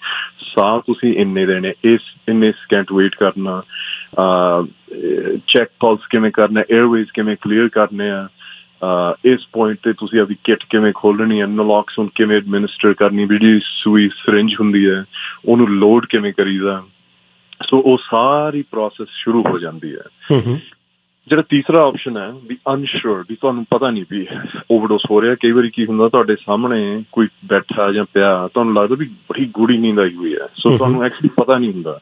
ਸਾਹ ਤੁਸੀਂ ਇੰਨੇ ਦੇਣੇ, ਇਸ ਇੰਨੇ ਸਕਿੰਟ ਵੇਟ ਕਰਨਾ, ਚੈੱਕ ਪਲਸ ਕਿਵੇਂ ਕਰਨਾ, ਏਅਰਵੇਜ਼ ਕਿਵੇਂ ਕਲੀਅਰ ਕਰਨੇ ਆ, ਇਸ ਪੁਆਇੰਟ 'ਤੇ ਤੁਸੀਂ ਆਪਣੀ ਕਿੱਟ ਕਿਵੇਂ ਖੋਲ੍ਹਣੀ ਹੈ, ਨਲੋਕਸੋਨ ਕਿਵੇਂ ਐਡਮਿਨਿਸਟਰ ਕਰਨੀ, ਜਿਹੜੀ ਸੂਈ ਸਰਿੰਜ ਹੁੰਦੀ ਹੈ ਉਹਨੂੰ ਲੋਡ ਕਿਵੇਂ ਕਰੀਦਾ। ਸੋ ਉਹ ਸਾਰੀ ਪ੍ਰੋਸੈਸ ਸ਼ੁਰੂ ਹੋ ਜਾਂਦੀ ਹੈ। ਜਿਹੜਾ ਤੀਸਰਾ ਆਪਸ਼ਨ ਹੈ ਵੀ ਅਨਸ਼ੋਰ, ਵੀ ਤੁਹਾਨੂੰ ਪਤਾ ਨਹੀਂ ਵੀ ਓਵਰਡੋਸ ਹੋ ਰਿਹਾ। ਕਈ ਵਾਰੀ ਕੀ ਹੁੰਦਾ ਤੁਹਾਡੇ ਸਾਹਮਣੇ ਕੋਈ ਬੈਠਾ ਜਾਂ ਪਿਆ, ਤੁਹਾਨੂੰ ਲੱਗਦਾ ਵੀ ਬੜੀ ਗੂੜੀ ਨੀਂਦ ਆਈ ਹੋਈ ਹੈ, ਸੋ ਤੁਹਾਨੂੰ ਐਕਚੁਅਲੀ ਪਤਾ ਨਹੀਂ ਹੁੰਦਾ।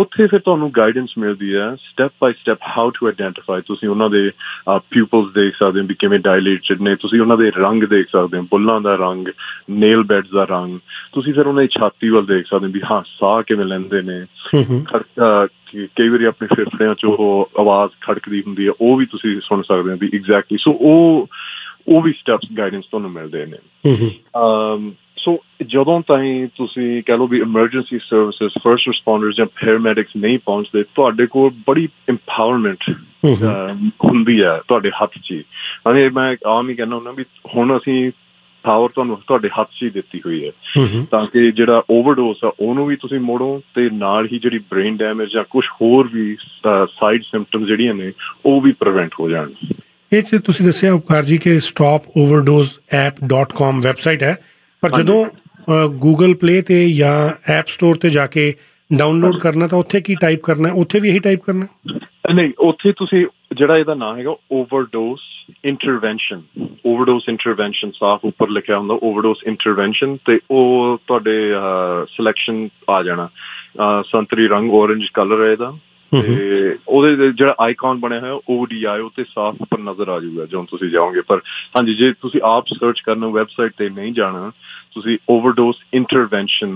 ਉੱਥੇ ਫਿਰ ਤੁਹਾਨੂੰ ਗਾਈਡੈਂਸ ਮਿਲਦੀ ਹੈ step by step how to identify. ਤੁਸੀਂ ਉਹਨਾਂ ਦੇ ਪਿਊਪਲਸ ਦੇਖ ਸਕਦੇ ਹੋ ਵੀ ਕਿਵੇਂ ਡਾਇਲੇਟਡ ਨੇ, ਤੁਸੀਂ ਉਹਨਾਂ ਦੇ ਰੰਗ ਦੇਖ ਸਕਦੇ ਹੋ, ਬੁੱਲਾਂ ਦਾ ਰੰਗ, ਨੇਲ ਬੈਡਸ ਦਾ ਰੰਗ, ਤੁਸੀਂ ਫਿਰ ਉਹਨਾਂ ਦੀ ਛਾਤੀ ਵੱਲ ਦੇਖ ਸਕਦੇ ਹੋ ਵੀ ਹਾਂ ਸਾਹ ਕਿਵੇਂ ਲੈਂਦੇ ਨੇ। ਕਈ ਵਾਰੀ ਆਪਣੇ ਫੇਫੜਿਆਂ 'ਚ ਉਹ ਆਵਾਜ਼ ਖੜਕਦੀ ਹੁੰਦੀ ਹੈ, ਉਹ ਵੀ ਤੁਸੀਂ ਸੁਣ ਸਕਦੇ ਹੋ ਵੀ ਐਗਜ਼ੈਕਟਲੀ। ਸੋ ਉਹ ਵੀ ਸਟੈਪਸ ਗਾਈਡੈਂਸ ਤੁਹਾਨੂੰ ਮਿਲਦੇ ਨੇ। सो जदों ताईं तुसीं कह लो भी इमरजेंसी सर्विसेज फर्स्ट रिस्पोंडर्स या पैरामेडिक्स नहीं पहुंचदे तुहाडे कोल बड़ी एम्पावरमेंट हुंदी है तुहाडे हथ च ही। मैं आम ही कहना हुंदा भी हुण असीं पावर तुहाडे हथ च ही दित्ती हुई है ताकि जिहड़ा ओवरडोस आ ओनू भी तुसीं मोड़ो ते नाल ही जिहड़ी ब्रेन डैमेज या कुछ होर भी साइड सिम्पटम्स जिहड़ियां ने ओह भी प्रिवेंट हो जाण। इह च तुसीं दस्सिआ उपकार जी कि stopoverdoseapp.com वैबसाइट है पर जदों गूगल प्ले ते या ऐप स्टोर ते जाके डाउनलोड करना तो उत्थे की टाइप करना है? उत्थे भी यही टाइप करना है? नहीं, उत्थे तुसीं जिहड़ा इहदा नाम हैगा ओवरडोस इंटरवेंशन, ओवरडोस इंटरवेंशन साफ उपर लिखिआ हुंदा ओवरडोस इंटरवेंशन ते ओह तुहाडे सिलेक्शन आ जाना। संतरी रंग ऑरेंज कलर है इहदा आईकॉन बने हुए ODIO ते साफ पर नजर आ जाऊगा जो तुसी जाओगे। पर हाँ जी, जे तुसी आप सर्च करना वैबसाइट ते नहीं जाना तुसी ओवरडोस इंटरवेंशन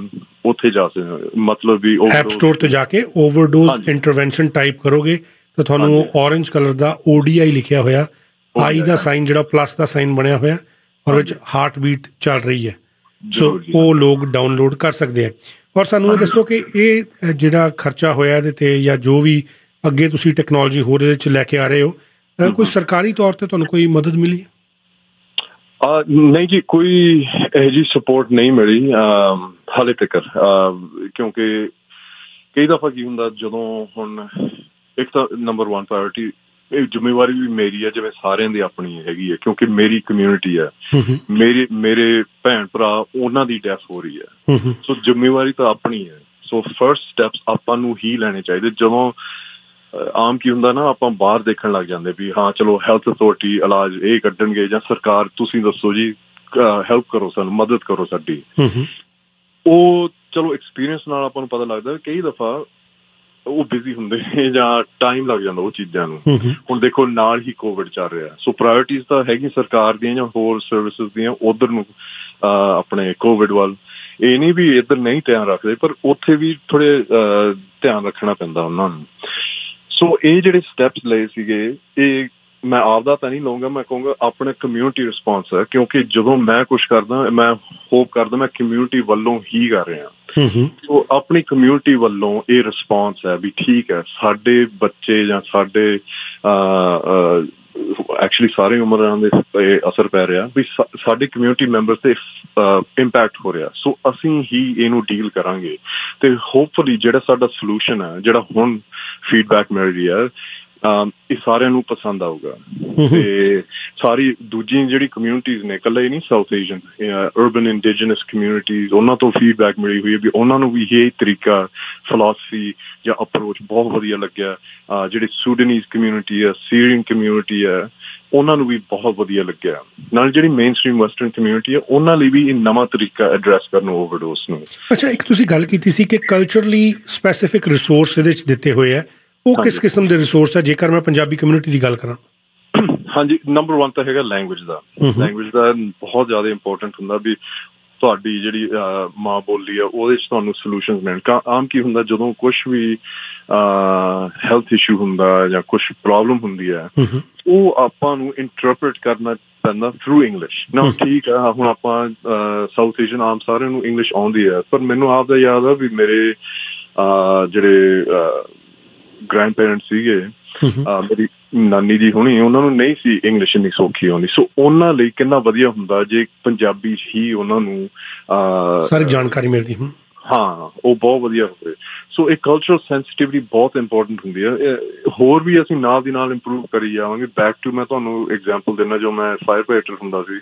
उथे जा सकते, मतलब भी ऐप स्टोर ते जाके ओवरडोस इंटरवेंशन टाइप करोगे तो थानू ऑरेंज कलर दा ODI लिखिया होया, आई दा साइन जिहड़ा प्लस दा साइन बनया होया और विच हार्ट बीट चल रही है, सो वो लोग डाउनलोड कर सकते हैं। और सानू ये दसो कि ये जिहड़ा खर्चा होया ते या जो भी अगे तुसी टैक्नोलॉजी होर इहदे च लैके आ रहे हो कोई सरकारी तौर ते तुहानू कोई मदद मिली है? नहीं जी, कोई इह जी सपोर्ट नहीं मिली हाले तक, क्योंकि कई दफा की हुंदा जदों हुण एक तां नंबर वन प्रायोरिटी जिम्मेवारी भी मेरी है जिवें सारिआं दी अपनी हैगी है क्योंकि मेरी कम्यूनिटी है, मेरे भैन भरा उन्हां दी डेथ हो रही है, सो जिम्मेवारी तो अपनी है। सो फर्स्ट स्टैप्स आपां नूं ही लैणे चाहिदे। जदों आम की हुंदा ना आपां बाहर देखण लग जांदे भी हाँ चलो हैल्थ अथॉरिटी इलाज ये कड्ढणगे जां सरकार तुसीं दस्सो जी हैल्प करो सानूं मदद करो साडी, वो चलो एक्सपीरियंस नाल आपां नूं पता लगदा कई दफा ਉਹ ਬਿਜ਼ੀ ਹੁੰਦੇ ਨੇ ਜਾਂ ਟਾਈਮ ਲੱਗ ਜਾਂਦਾ ਉਹ ਚੀਜ਼ਾਂ ਨੂੰ। ਹੁਣ ਦੇਖੋ ਨਾਲ ਹੀ ਕੋਵਿਡ ਚੱਲ ਰਿਹਾ, ਸੋ ਪ੍ਰਾਇਓਰਟੀਜ਼ ਤਾਂ ਹੈਗੀ ਸਰਕਾਰ ਦੀਆਂ ਜਾਂ ਹੋਰ ਸਰਵਿਸਿਜ਼ ਦੀਆਂ ਉਧਰ ਨੂੰ ਆਪਣੇ ਕੋਵਿਡ ਵੱਲ, ਇਹ ਨਹੀਂ ਵੀ ਇੱਧਰ ਨਹੀਂ ਧਿਆਨ ਰੱਖਦੇ ਪਰ ਉੱਥੇ ਵੀ ਥੋੜੇ ਧਿਆਨ ਰੱਖਣਾ ਪੈਂਦਾ ਉਹਨਾਂ ਨੂੰ। ਸੋ ਇਹ ਜਿਹੜੇ ਸਟੈਪਸ ਲਏ ਸੀਗੇ ਇਹ ਮੈਂ ਆਪਦਾ ਤਾਂ ਨਹੀਂ ਲਊਂਗਾ, ਮੈਂ ਕਹੂੰਗਾ ਆਪਣੇ ਕਮਿਊਨਿਟੀ ਰਿਸਪਾਂਸ ਹੈ ਕਿਉਂਕਿ ਜਦੋਂ ਮੈਂ ਕੁਛ ਕਰਦਾ ਮੈਂ ਹੋਪ ਕਰਦਾ ਮੈਂ ਕਮਿਊਨਿਟੀ ਵੱਲੋਂ ਹੀ ਕਰ ਰਿਹਾ। ਸੋ ਆਪਣੀ ਕਮਿਊਨਿਟੀ ਵੱਲੋਂ ਇਹ ਰਿਸਪਾਂਸ ਹੈ ਵੀ ਠੀਕ ਹੈ ਸਾਡੇ ਬੱਚੇ ਜਾਂ ਸਾਡੇ ਐਕਚੁਅਲੀ ਸਾਰੀ ਉਮਰਾਂ ਦੇ ਅਸਰ ਪੈ ਰਿਹਾ ਵੀ ਸਾਡੇ ਕਮਿਊਨਿਟੀ ਮੈਂਬਰਸ ਤੇ ਇੰਪੈਕਟ ਹੋ ਰਿਹਾ, ਸੋ ਅਸੀਂ ਹੀ ਇਹਨੂੰ ਡੀਲ ਕਰਾਂਗੇ ਤੇ ਹੋਪਫੁਲੀ ਜਿਹੜਾ ਸਾਡਾ ਸੋਲੂਸ਼ਨ ਹੈ ਜਿਹੜਾ ਹੁਣ ਫੀਡਬੈਕ ਮਿਲ ਰਹੀ ਹੈ ਇਹ ਸਾਰਿਆਂ ਨੂੰ ਪਸੰਦ ਆਊਗਾ ਤੇ ਸਾਰੀ ਦੂਜੀ ਜਿਹੜੀ ਕਮਿਊਨਿਟੀਜ਼ ਨੇ ਇਕੱਲੇ ਨਹੀਂ South Asian urban indigenous communities ਉਹਨਾਂ ਤੋਂ ਫੀਡਬੈਕ ਮਿਲੀ ਹੋਈ ਹੈ ਵੀ ਉਹਨਾਂ ਨੂੰ ਵੀ ਇਹ ਤਰੀਕਾ ਫਲਾਸਫੀ ਜਾਂ ਅਪਰੋਚ ਬਹੁਤ ਵਧੀਆ ਲੱਗਿਆ। ਜਿਹੜੀ ਸੂਡਨੀਜ਼ ਕਮਿਊਨਿਟੀ ਹੈ ਸੀਰੀਅਨ ਕਮਿਊਨਿਟੀ ਹੈ ਉਹਨਾਂ ਨੂੰ ਵੀ ਬਹੁਤ ਵਧੀਆ ਲੱਗਿਆ, ਨਾਲ ਜਿਹੜੀ ਮੇਨ ਸਟ੍ਰੀਮ ਵੈਸਟਰਨ ਕਮਿਊਨਿਟੀ ਹੈ ਉਹਨਾਂ ਲਈ ਵੀ ਇਹ ਨਵਾਂ ਤਰੀਕਾ ਐਡਰੈਸ ਕਰਨ ਓਵਰਡੋਸ ਨੂੰ। ਅੱਛਾ, ਇੱਕ ਤੁਸੀਂ ਗੱਲ ਕੀਤੀ ਸੀ ਕਿ ਕਲਚਰਲੀ ਸਪੈਸੀਫਿਕ ਰਿਸੋਰਸ ਇਹਦੇ 'ਚ ਦਿੱਤੇ ਹੋਏ ਹੈ, ਉਹ ਕਿਸ ਕਿਸਮ ਦੇ ਰਿਸੋਰਸ ਹੈ ਜੇਕਰ ਮੈਂ ਪੰਜਾਬੀ ਕਮਿਊਨਿਟੀ ਦੀ ਗੱਲ ਕਰਾਂ? ਹਾਂਜੀ, ਨੰਬਰ 1 ਤਾਂ ਹੈਗਾ ਲੈਂਗੁਏਜ ਦਾ ਬਹੁਤ ਜ਼ਿਆਦਾ ਇੰਪੋਰਟੈਂਟ ਹੁੰਦਾ ਵੀ ਤੁਹਾਡੀ ਜਿਹੜੀ ਮਾਂ ਬੋਲੀ ਆ ਉਹਦੇ 'ਚ ਤੁਹਾਨੂੰ ਸੋਲੂਸ਼ਨਸ ਮਿਲਣ। ਆਮ ਕੀ ਹੁੰਦਾ ਜਦੋਂ ਕੁਛ ਵੀ ਹੈਲਥ ਇਸ਼ੂ ਹੁੰਦਾ ਜਾਂ ਕੁਛ ਪ੍ਰੋਬਲਮ ਹੁੰਦੀ ਹੈ ਉਹ ਆਪਾਂ ਨੂੰ ਇੰਟਰਪ੍ਰੀਟ ਕਰਨਾ ਪੈਂਦਾ ਥਰੂ ਇੰਗਲਿਸ਼ ਨਾ। ਠੀਕ ਆ, ਹੁਣ ਆਪਾਂ ਸਾਊਥ ਏਸ਼ੀਅਨ ਆਮ ਸਾਰਿਆਂ ਨੂੰ ਇੰਗਲਿਸ਼ ਆਉਂਦੀ ਹੈ ਪਰ ਮੈਨੂੰ ਆਪਦਾ ਯਾਦ ਆ ਵੀ ਮੇਰੇ ਜਿਹੜੇ ਗ੍ਰੈਂਡ ਪੇਰੈਂਟ ਸੀਗੇ ਮੇਰੀ ਨਾਨੀ ਜੀ ਹੋਣੀ ਉਹਨਾਂ ਨੂੰ ਨਹੀਂ ਸੀ ਇੰਗਲਿਸ਼ ਇੰਨੀ ਸੌਖੀ ਆਉਂਦੀ, ਸੋ ਉਹਨਾਂ ਲਈ ਕਿੰਨਾ ਵਧੀਆ ਹੁੰਦਾ ਜੇ ਪੰਜਾਬੀ ਹੀ ਉਹਨਾਂ ਨੂੰ ਸਾਰੀ ਜਾਣਕਾਰੀ ਮਿਲਦੀ। ਹਾਂ, ਉਹ ਬਹੁਤ ਵਧੀਆ ਹੁੰਦੇ। ਸੋ ਇਹ ਕਲਚਰਲ ਸੈਂਸਿਟਿਵਿਟੀ ਬਹੁਤ ਇੰਪੋਰਟੈਂਟ ਹੁੰਦੀ ਹੈ, ਹੋਰ ਵੀ ਅਸੀਂ ਨਾਲ ਦੀ ਨਾਲ ਇੰਪਰੂਵ ਕਰੀ ਜਾਵਾਂਗੇ। ਬੈਕ ਟੂ ਮੈਂ ਤੁਹਾਨੂੰ ਐਗਜ਼ਾਮਪਲ ਦਿੰਦਾ ਜੋ ਮੈਂ ਫਾਇਰ ਫਾਈਟਰ ਹੁੰਦਾ ਸੀ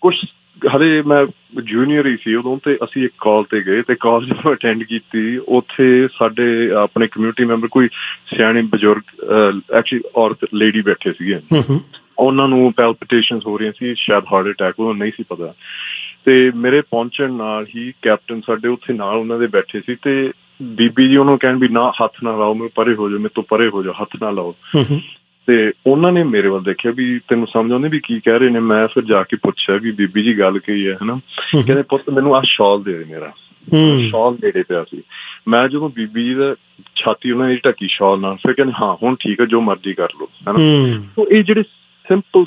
ਕੁਛ ਹਲੇ ਮੈਂ ਜੂਨੀਅਰ ਹੀ ਸੀ ਉਦੋਂ ਤੇ ਅਸੀਂ ਇੱਕ ਕਾਲ ਤੇ ਗਏ ਤੇ ਕਾਲ ਜਦੋਂ ਅਟੈਂਡ ਕੀਤੀ ਉੱਥੇ ਸਾਡੇ ਆਪਣੇ ਕਮਿਊਨਿਟੀ ਮੈਂਬਰ ਕੋਈ ਸਿਆਣੇ ਬਜ਼ੁਰਗ ਐਕਚੁਅਲੀ ਔਰਤ ਲੇਡੀ ਬੈਠੇ ਸੀਗੇ ਉਹਨਾਂ ਨੂੰ ਪੈਲਪੀਟੇਸ਼ਨਸ ਹੋ ਰਹੀਆਂ ਸੀ ਸ਼ਾਇਦ ਹਾਰਟ ਅਟੈਕ, ਉਹਨੂੰ ਨਹੀਂ ਸੀ ਪਤਾ ਤੇ ਮੇਰੇ ਪਹੁੰਚਣ ਨਾਲ ਹੀ ਕੈਪਟਨ ਸਾਡੇ ਉੱਥੇ ਨਾਲ ਉਹਨਾਂ ਦੇ ਬੈਠੇ ਸੀ ਤੇ ਬੀਬੀ ਜੀ ਉਹਨੂੰ ਕਹਿਣ ਵੀ ਨਾ ਹੱਥ ਨਾ ਲਾਓ, ਮੈਨੂੰ ਪਰੇ ਹੋ ਜਾਓ, ਮੇਰੇ ਤੋਂ ਪਰੇ ਹੋ ਜਾਓ, ਹੱਥ ਨਾ ਲਾਓ। ਤੇ ਉਹਨਾਂ ਨੇ ਮੇਰੇ ਵੱਲ ਦੇਖਿਆ ਵੀ ਤੈਨੂੰ ਸਮਝ ਆਉਂਦੀ ਵੀ ਕੀ ਕਹਿ ਰਹੇ ਨੇ। ਮੈਂ ਫਿਰ ਜਾ ਕੇ ਪੁੱਛਿਆ ਵੀ ਬੀਬੀ ਜੀ ਗੱਲ ਕੀ ਹੈ ਹਨਾ, ਕਹਿੰਦੇ ਪੁੱਤ ਮੈਨੂੰ ਆਹ ਸ਼ਾਲ ਦੇ ਦੇ, ਮੇਰਾ ਸ਼ਾਲ ਨੇੜੇ ਪਿਆ ਸੀ। ਮੈਂ ਜਦੋਂ ਬੀਬੀ ਜੀ ਦਾ ਛਾਤੀ ਉਹਨਾਂ ਦੀ ਢੱਕੀ ਸ਼ਾਲ ਨਾਲ, ਫਿਰ ਕਹਿੰਦੇ ਹਾਂ ਹੁਣ ਠੀਕ ਹੈ ਜੋ ਮਰਜ਼ੀ ਕਰ ਲਓ ਹਨਾ। ਸੋ ਇਹ ਜਿਹੜੇ ਸਿੰਪਲ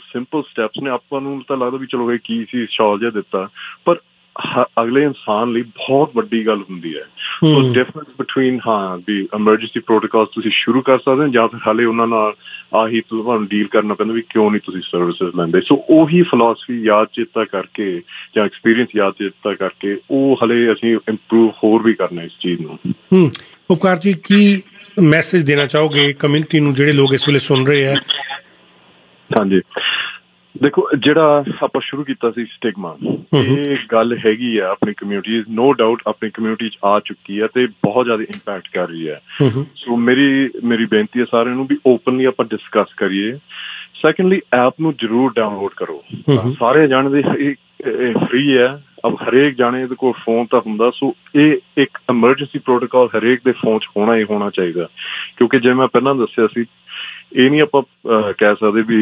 ਸਟੈਪਸ ਨੇ ਆਪਾਂ ਨੂੰ ਤਾਂ ਲੱਗਦਾ ਵੀ ਚਲੋ ਇਹ ਕੀ ਸੀ ਸ਼ਾਲ ਜਿਹਾ ਦਿੱਤਾ ਪਰ ਅਗਲੇ ਇਨਸਾਨ ਲਈ ਬਹੁਤ ਵੱਡੀ ਗੱਲ ਹੁੰਦੀ ਹੈ। ਸੋ ਡਿਫਰੈਂਸ ਬਿਟਵੀਨ ਹਾਂ ਵੀ ਐਮਰਜੈਂਸੀ ਪ੍ਰੋਟੋਕਾਲ ਤੁਸੀਂ ਸ਼ੁਰੂ ਕਰ ਸਕਦੇ ਹੋ ਜਾਂ ਫਿਰ ਹਾਲੇ ਉਹਨਾਂ ਨਾਲ ਆਹੀ ਤੁਹਾਨੂੰ ਡੀਲ ਕਰਨਾ ਪੈਂਦਾ ਵੀ ਕਿਉਂ ਨਹੀਂ ਤੁਸੀਂ ਸਰਵਿਸਿਜ਼ ਲੈਂਦੇ। ਸੋ ਉਹੀ ਫਿਲਾਸਫੀ ਯਾਦ ਚੇਤਾ ਕਰਕੇ ਜਾਂ ਐਕਸਪੀਰੀਅੰਸ ਯਾਦ ਚੇਤਾ ਕਰਕੇ ਉਹ ਹਾਲੇ ਅਸੀਂ ਇੰਪਰੂਵ ਹੋਰ ਵੀ ਕਰਨਾ ਇਸ ਚੀਜ਼ ਨੂੰ। ਉਪਕਾਰ ਜੀ ਕੀ ਮੈਸੇਜ ਦੇਣਾ ਚਾਹੋਗੇ ਕਮਿਊਨਿਟੀ ਨੂੰ ਜਿਹੜੇ ਲੋਕ ਇਸ ਵੇਲੇ ਸੁਣ ਰਹੇ ਹੈ? ਹਾਂਜੀ ਦੇਖੋ ਜਿਹੜਾ ਆਪਾਂ ਸ਼ੁਰੂ ਕੀਤਾ ਸੀ ਸਟਿਗਮਾ ਇਹ ਗੱਲ ਹੈਗੀ ਆ ਆਪਣੀ ਕਮਿਊਨਿਟੀ ਨੋ ਡਾਊਟ ਆਪਣੀ ਕਮਿਊਨਿਟੀ 'ਚ ਆ ਚੁੱਕੀ ਹੈ ਅਤੇ ਬਹੁਤ ਜ਼ਿਆਦਾ ਇੰਪੈਕਟ ਕਰ ਰਹੀ ਹੈ। ਸੋ ਮੇਰੀ ਬੇਨਤੀ ਹੈ ਸਾਰਿਆਂ ਨੂੰ ਵੀ ਓਪਨਲੀ ਆਪਾਂ ਡਿਸਕਸ ਕਰੀਏ। ਸੈਕੰਡਲੀ ਐਪ ਨੂੰ ਜ਼ਰੂਰ ਡਾਊਨਲੋਡ ਕਰੋ, ਸਾਰੇ ਜਾਣਦੇ ਫ੍ਰੀ ਹੈ। ਅਬ ਹਰੇਕ ਜਾਣੇ ਇਹਦੇ ਕੋਲ ਫੋਨ ਤਾਂ ਹੁੰਦਾ। ਸੋ ਇਹ ਇੱਕ ਐਮਰਜੈਂਸੀ ਪ੍ਰੋਟੋਕਾਲ ਹਰੇਕ ਦੇ ਫੋਨ 'ਚ ਹੋਣਾ ਹੀ ਹੋਣਾ ਚਾਹੀਦਾ ਕਿਉਂਕਿ ਜਿਵੇਂ ਮੈਂ ਪਹਿਲਾਂ ਦੱਸਿਆ ਸੀ ਇਹ ਨਹੀਂ ਆਪਾਂ ਕਹਿ ਸਕਦੇ ਵੀ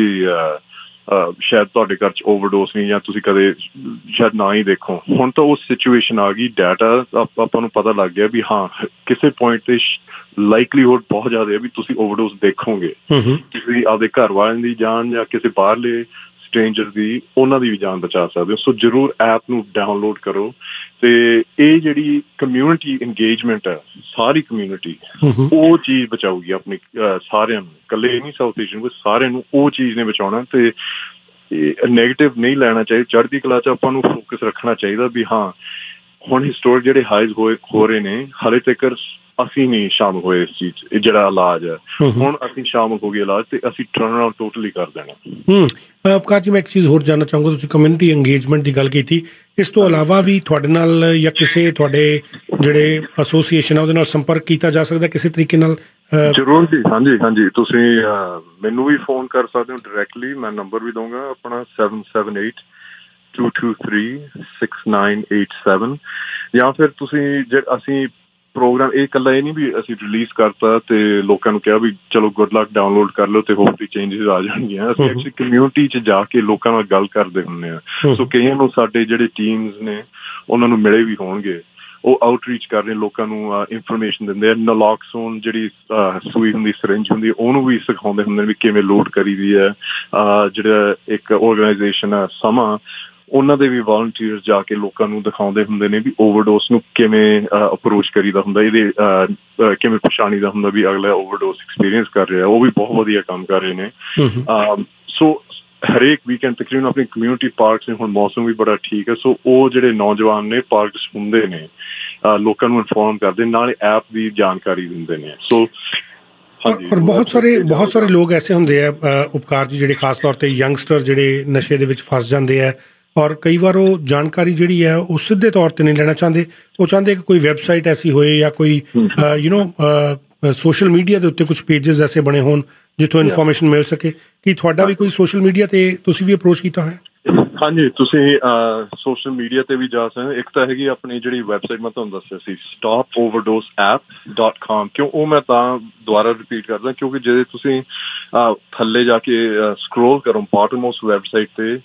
ਸ਼ਾਇਦ ਤੁਹਾਡੇ ਘਰ 'ਚ ਓਵਰਡੋਸ ਨਹੀਂ ਜਾਂ ਤੁਸੀਂ ਕਦੇ ਸ਼ਾਇਦ ਨਾ ਹੀ ਦੇਖੋ। ਹੁਣ ਤਾਂ ਉਹ ਸਿਚੁਏਸ਼ਨ ਆ ਗਈ, ਡਾਟਾ ਆਪਾਂ ਨੂੰ ਪਤਾ ਲੱਗ ਗਿਆ ਵੀ ਹਾਂ ਕਿਸੇ ਪੁਆਇੰਟ 'ਤੇ ਲਾਈਕਲੀਹੁੱਡ ਬਹੁਤ ਜ਼ਿਆਦਾ ਵੀ ਤੁਸੀਂ ਓਵਰਡੋਸ ਦੇਖੋਗੇ, ਤੁਸੀਂ ਆਪਦੇ ਘਰ ਵਾਲਿਆਂ ਦੀ ਜਾਨ ਜਾਂ ਕਿਸੇ ਬਾਹਰਲੇ ਸਟ੍ਰੇਂਜਰ ਦੀ ਉਹਨਾਂ ਦੀ ਵੀ ਜਾਨ ਬਚਾ ਸਕਦੇ ਹੋ। ਸੋ ਜ਼ਰੂਰ ਐਪ ਨੂੰ ਡਾਊਨਲੋਡ ਕਰੋ ਅਤੇ ਇਹ ਜਿਹੜੀ ਕਮਿਊਨਿਟੀ ਇੰਗੇਜਮੈਂਟ ਹੈ ਸਾਰੀ ਕਮਿਊਨਿਟੀ ਉਹ ਚੀਜ਼ ਬਚਾਊਗੀ ਆਪਣੀ ਸਾਰਿਆਂ ਨੂੰ, ਇਕੱਲੇ ਨਹੀਂ ਸਾਊਥ ਏਸ਼ੀਅਨ ਵਿੱਚ ਸਾਰਿਆਂ ਨੂੰ ਉਹ ਚੀਜ਼ ਨੇ ਬਚਾਉਣਾ। ਅਤੇ ਨੈਗੇਟਿਵ ਨਹੀਂ ਲੈਣਾ ਚਾਹੀਦਾ, ਚੜ੍ਹਦੀ ਕਲਾ 'ਚ ਆਪਾਂ ਨੂੰ ਫੋਕਸ ਰੱਖਣਾ ਚਾਹੀਦਾ ਵੀ ਹਾਂ ਹੁਣ ਹਿਸਟੋਰਿਕ ਜਿਹੜੇ ਹਾਈਜ਼ ਹੋ ਰਹੇ ਨੇ ਹਾਲੇ ਤੱਕ ਅਸੀਂ ਨਹੀਂ ਸ਼ਾਮਲ ਹੋਏ ਇਸ ਚੀਜ਼ ਜਿਹੜਾ ਇਲਾਜ ਹੈ ਹੁਣ ਅਸੀਂ ਸ਼ਾਮਲ ਹੋ ਗਏ ਇਲਾਜ ਤੇ ਅਸੀਂ ਟਰਨ ਆਊਟ ਟੋਟਲੀ ਕਰ ਦੇਣਾ। ਅਪਕਾਰ ਜੀ ਮੈਂ ਇੱਕ ਚੀਜ਼ ਹੋਰ ਜਾਣਨਾ ਚਾਹੂੰਗਾ, ਤੁਸੀਂ ਕਮਿਊਨਿਟੀ ਇੰਗੇਜਮੈਂਟ ਦੀ ਗੱਲ ਕੀਤੀ, ਇਸ ਤੋਂ ਇਲਾਵਾ ਵੀ ਤੁਹਾਡੇ ਨਾਲ ਜਾਂ ਕਿਸੇ ਤੁਹਾਡੇ ਜਿਹੜੇ ਐਸੋਸੀਏਸ਼ਨ ਆ ਉਹਦੇ ਨਾਲ ਸੰਪਰਕ ਕੀਤਾ ਜਾ ਸਕਦਾ ਕਿਸੇ ਤਰੀਕੇ ਨਾਲ? ਜ਼ਰੂਰ ਜੀ ਹਾਂਜੀ ਹਾਂਜੀ ਤੁਸੀਂ ਮੈਨੂੰ ਵੀ ਫੋਨ ਕਰ ਸਕਦੇ ਹੋ ਡਾਇਰੈਕਟਲੀ, ਮੈਂ ਨੰਬਰ ਵੀ ਦਊਂਗਾ ਆਪਣਾ 778-223-6987 ਜਾਂ ਫਿਰ ਤੁਸੀਂ ਅਸੀਂ ਪ੍ਰੋਗਰਾਮ ਇਹ ਇਕੱਲਾ ਇਹ ਨਹੀਂ ਵੀ ਅਸੀਂ ਰਿਲੀਜ਼ ਕਰਤਾ ਅਤੇ ਲੋਕਾਂ ਨੂੰ ਕਿਹਾ ਵੀ ਚਲੋ ਗੁੱਡ ਲੱਕ ਡਾਊਨਲੋਡ ਕਰ ਲਓ ਅਤੇ ਹੋਪਫੁਲੀ ਚੇਂਜਿਸ ਆ ਜਾਣਗੀਆਂ। ਅਸੀਂ ਐਕਚੁਅਲੀ ਕਮਿਊਨਿਟੀ 'ਚ ਜਾ ਕੇ ਲੋਕਾਂ ਨਾਲ ਗੱਲ ਕਰਦੇ ਹੁੰਦੇ ਹਾਂ। ਸੋ ਕਈਆਂ ਨੂੰ ਸਾਡੇ ਜਿਹੜੇ ਟੀਮਸ ਨੇ ਉਹਨਾਂ ਨੂੰ ਮਿਲੇ ਵੀ ਹੋਣਗੇ, ਉਹ ਆਊਟਰੀਚ ਕਰ ਰਹੇ ਲੋਕਾਂ ਨੂੰ ਇਨਫੋਰਮੇਸ਼ਨ ਦਿੰਦੇ ਆ। ਨਲੋਕਸੋਨ ਜਿਹੜੀ ਸੂਈ ਹੁੰਦੀ ਸਰਿੰਜ ਹੁੰਦੀ ਉਹਨੂੰ ਵੀ ਸਿਖਾਉਂਦੇ ਹੁੰਦੇ ਵੀ ਕਿਵੇਂ ਲੋਡ ਕਰੀ ਦੀ ਹੈ। ਜਿਹੜਾ ਇੱਕ ਔਰਗਨਾਈਜੇਸ਼ਨ ਆ ਸਮਾਂ ਉਹਨਾਂ ਦੇ ਵੀ ਵੋਲੰਟੀਅਰ ਜਾ ਕੇ ਲੋਕਾਂ ਨੂੰ ਦਿਖਾਉਂਦੇ ਹੁੰਦੇ ਨੇ ਵੀ ਓਵਰਡੋਸ ਨੂੰ ਕਿਵੇਂ ਅਪਰੋਚ ਕਰੀਦਾ ਹੁੰਦਾ, ਇਹਦੇ ਕਿਵੇਂ ਪਛਾਣੀਦਾ ਹੁੰਦਾ ਵੀ ਅਗਲਾ ਓਵਰਡੋਸ ਐਕਸਪੀਰੀਅੰਸ ਕਰ ਰਿਹਾ। ਉਹ ਵੀ ਬਹੁਤ ਵਧੀਆ ਕੰਮ ਕਰ ਰਹੇ ਨੇ। ਸੋ ਹਰੇਕ ਵੀਕਐਂਡ ਤਕਰੀਬਨ ਆਪਣੀ ਕਮਿਊਨਿਟੀ ਪਾਰਕਸ ਨੇ, ਹੁਣ ਮੌਸਮ ਵੀ ਬੜਾ ਠੀਕ ਹੈ, ਸੋ ਉਹ ਜਿਹੜੇ ਨੌਜਵਾਨ ਨੇ ਪਾਰਕਸ ਹੁੰਦੇ ਨੇ ਲੋਕਾਂ ਨੂੰ ਇਨਫੋਰਮ ਕਰਦੇ ਨਾਲੇ ਐਪ ਦੀ ਜਾਣਕਾਰੀ ਦਿੰਦੇ ਨੇ। ਸੋ ਔਰ ਬਹੁਤ ਸਾਰੇ ਲੋਕ ਐਸੇ ਹੁੰਦੇ ਆ ਉਪਕਾਰ ਜੀ ਜਿਹੜੇ ਖਾਸ ਤੌਰ 'ਤੇ ਯੰਗਸਟਰ ਜਿਹੜੇ ਨਸ਼ੇ ਦੇ ਵਿੱਚ ਫਸ ਜਾਂਦੇ ਹੈ ਔਰ ਕਈ ਵਾਰ ਉਹ ਜਾਣਕਾਰੀ ਜਿਹੜੀ ਹੈ ਉਹ ਸਿੱਧੇ ਤੌਰ 'ਤੇ ਨਹੀਂ ਲੈਣਾ ਚਾਹੁੰਦੇ, ਉਹ ਚਾਹੁੰਦੇ ਕਿ ਕੋਈ ਵੈਬਸਾਈਟ ਐਸੀ ਹੋਏ ਜਾਂ ਕੋਈ ਯੂ ਨੋ ਸੋਸ਼ਲ ਮੀਡੀਆ ਦੇ ਉੱਤੇ ਕੁਝ ਪੇਜਿਸ ਐਸੇ ਬਣੇ ਹੋਣ ਜਿੱਥੋਂ ਇਨਫੋਰਮੇਸ਼ਨ ਮਿਲ ਸਕੇ। ਕੀ ਤੁਹਾਡਾ ਵੀ ਕੋਈ ਸੋਸ਼ਲ ਮੀਡੀਆ 'ਤੇ ਤੁਸੀਂ ਵੀ ਅਪਰੋਚ ਕੀਤਾ ਹੋਇਆ? ਹਾਂਜੀ ਤੁਸੀਂ ਸੋਸ਼ਲ ਮੀਡੀਆ 'ਤੇ ਵੀ ਜਾ ਸਕਦੇ। ਇੱਕ ਤਾਂ ਹੈਗੀ ਆਪਣੀ ਜਿਹੜੀ ਵੈਬਸਾਈਟ ਮੈਂ ਤੁਹਾਨੂੰ ਦੱਸਿਆ ਸੀ stopoverdoseapp.com, ਕਿਉਂ ਉਹ ਮੈਂ ਤਾਂ ਦੁਬਾਰਾ ਰਿਪੀਟ ਕਰਦਾ ਕਿਉਂਕਿ ਜੇ ਤੁਸੀਂ ਥੱਲੇ ਜਾ ਕੇ ਸਕਰੋਲ ਕਰੋ ਬਾਟਮ ਉਸ ਵੈਬਸਾਈਟ 'ਤੇ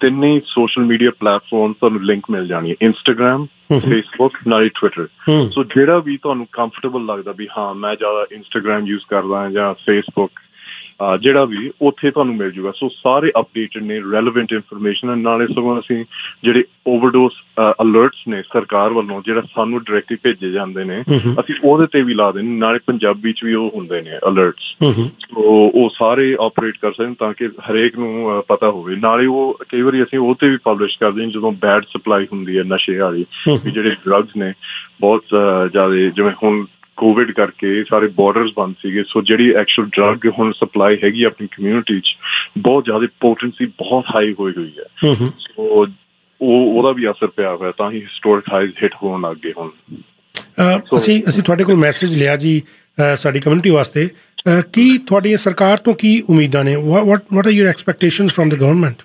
ਤਿੰਨ ਹੀ ਸੋਸ਼ਲ ਮੀਡੀਆ ਪਲੈਟਫਾਰਮ ਤੁਹਾਨੂੰ ਲਿੰਕ ਮਿਲ ਜਾਣੀ ਹੈ, ਇੰਸਟਾਗ੍ਰਾਮ, ਫੇਸਬੁੱਕ ਨਾਲੇ ਟਵਿੱਟਰ। ਸੋ ਜਿਹੜਾ ਵੀ ਤੁਹਾਨੂੰ ਕੰਫਰਟੇਬਲ ਲੱਗਦਾ ਵੀ ਹਾਂ ਮੈਂ ਜ਼ਿਆਦਾ ਇੰਸਟਾਗ੍ਰਾਮ ਯੂਜ਼ ਕਰਦਾ ਜਾਂ ਫੇਸਬੁੱਕ ਜਿਹੜਾ ਵੀ ਉੱਥੇ ਤੁਹਾਨੂੰ ਮਿਲ ਜੂਗਾ। ਸੋ ਸਾਰੇ ਅਪਡੇਟਡ ਨੇ, ਰੈਲੇਵੈਂਟ ਇਨਫੋਰਮੇਸ਼ਨ ਨਾਲੇ ਸਗੋਂ ਅਸੀਂ ਜਿਹੜੇ ਓਵਰਡੋਸ ਅਲਰਟਸ ਨੇ ਸਰਕਾਰ ਵੱਲੋਂ ਜਿਹੜਾ ਸਾਨੂੰ ਡਾਇਰੈਕਟਲੀ ਭੇਜੇ ਜਾਂਦੇ ਨੇ ਅਸੀਂ ਉਹਦੇ 'ਤੇ ਵੀ ਲਾ ਦਿੰਦੇ, ਨਾਲੇ ਪੰਜਾਬੀ 'ਚ ਵੀ ਉਹ ਹੁੰਦੇ ਨੇ ਅਲਰਟਸ, ਉਹ ਸਾਰੇ ਆਪਰੇਟ ਕਰ ਸਕਦੇ ਤਾਂ ਕਿ ਹਰੇਕ ਨੂੰ ਪਤਾ ਹੋਵੇ। ਨਾਲੇ ਉਹ ਕਈ ਵਾਰੀ ਅਸੀਂ ਉਹ 'ਤੇ ਵੀ ਪਬਲਿਸ਼ ਕਰਦੇ ਜਦੋਂ ਬੈਡ ਸਪਲਾਈ ਹੁੰਦੀ ਹੈ ਨਸ਼ੇ ਵਾਲੀ ਵੀ ਜਿਹੜੇ ਡਰੱਗਸ ਨੇ ਬਹੁਤ ਜ਼ਿਆਦਾ, ਜਿਵੇਂ ਹੁਣ ਕੋਵਿਡ ਕਰਕੇ ਸਾਰੇ ਬਾਰਡਰਸ ਬੰਦ ਸੀਗੇ, ਸੋ ਜਿਹੜੀ ਐਕਚੁਅਲ ਡਰੱਗ ਹੁਣ ਸਪਲਾਈ ਹੈਗੀ ਆਪਣੀ ਕਮਿਊਨਿਟੀ 'ਚ ਬਹੁਤ ਜ਼ਿਆਦਾ ਪੋਟੈਂਸੀ ਬਹੁਤ ਹਾਈ ਹੋਈ ਹੋਈ ਹੈ। ਸੋ ਉਹਦਾ ਵੀ ਅਸਰ ਪਿਆ ਹੋਇਆ, ਤਾਂ ਹੀ ਹਿਸਟੋਰਿਕ ਹਾਈਜ਼ ਹਿੱਟ ਹੋਣ ਲੱਗ ਗਏ। ਹੁਣ ਅਸੀਂ ਤੁਹਾਡੇ ਕੋਲ ਮੈਸੇਜ ਲਿਆ ਜੀ ਸਾਡੀ ਕਮਿਊਨਿਟੀ ਵਾਸਤੇ, ਕੀ ਤੁਹਾਡੀ ਸਰਕਾਰ ਤੋਂ ਕੀ ਉਮੀਦਾਂ ਨੇ? What are your expectations from the government?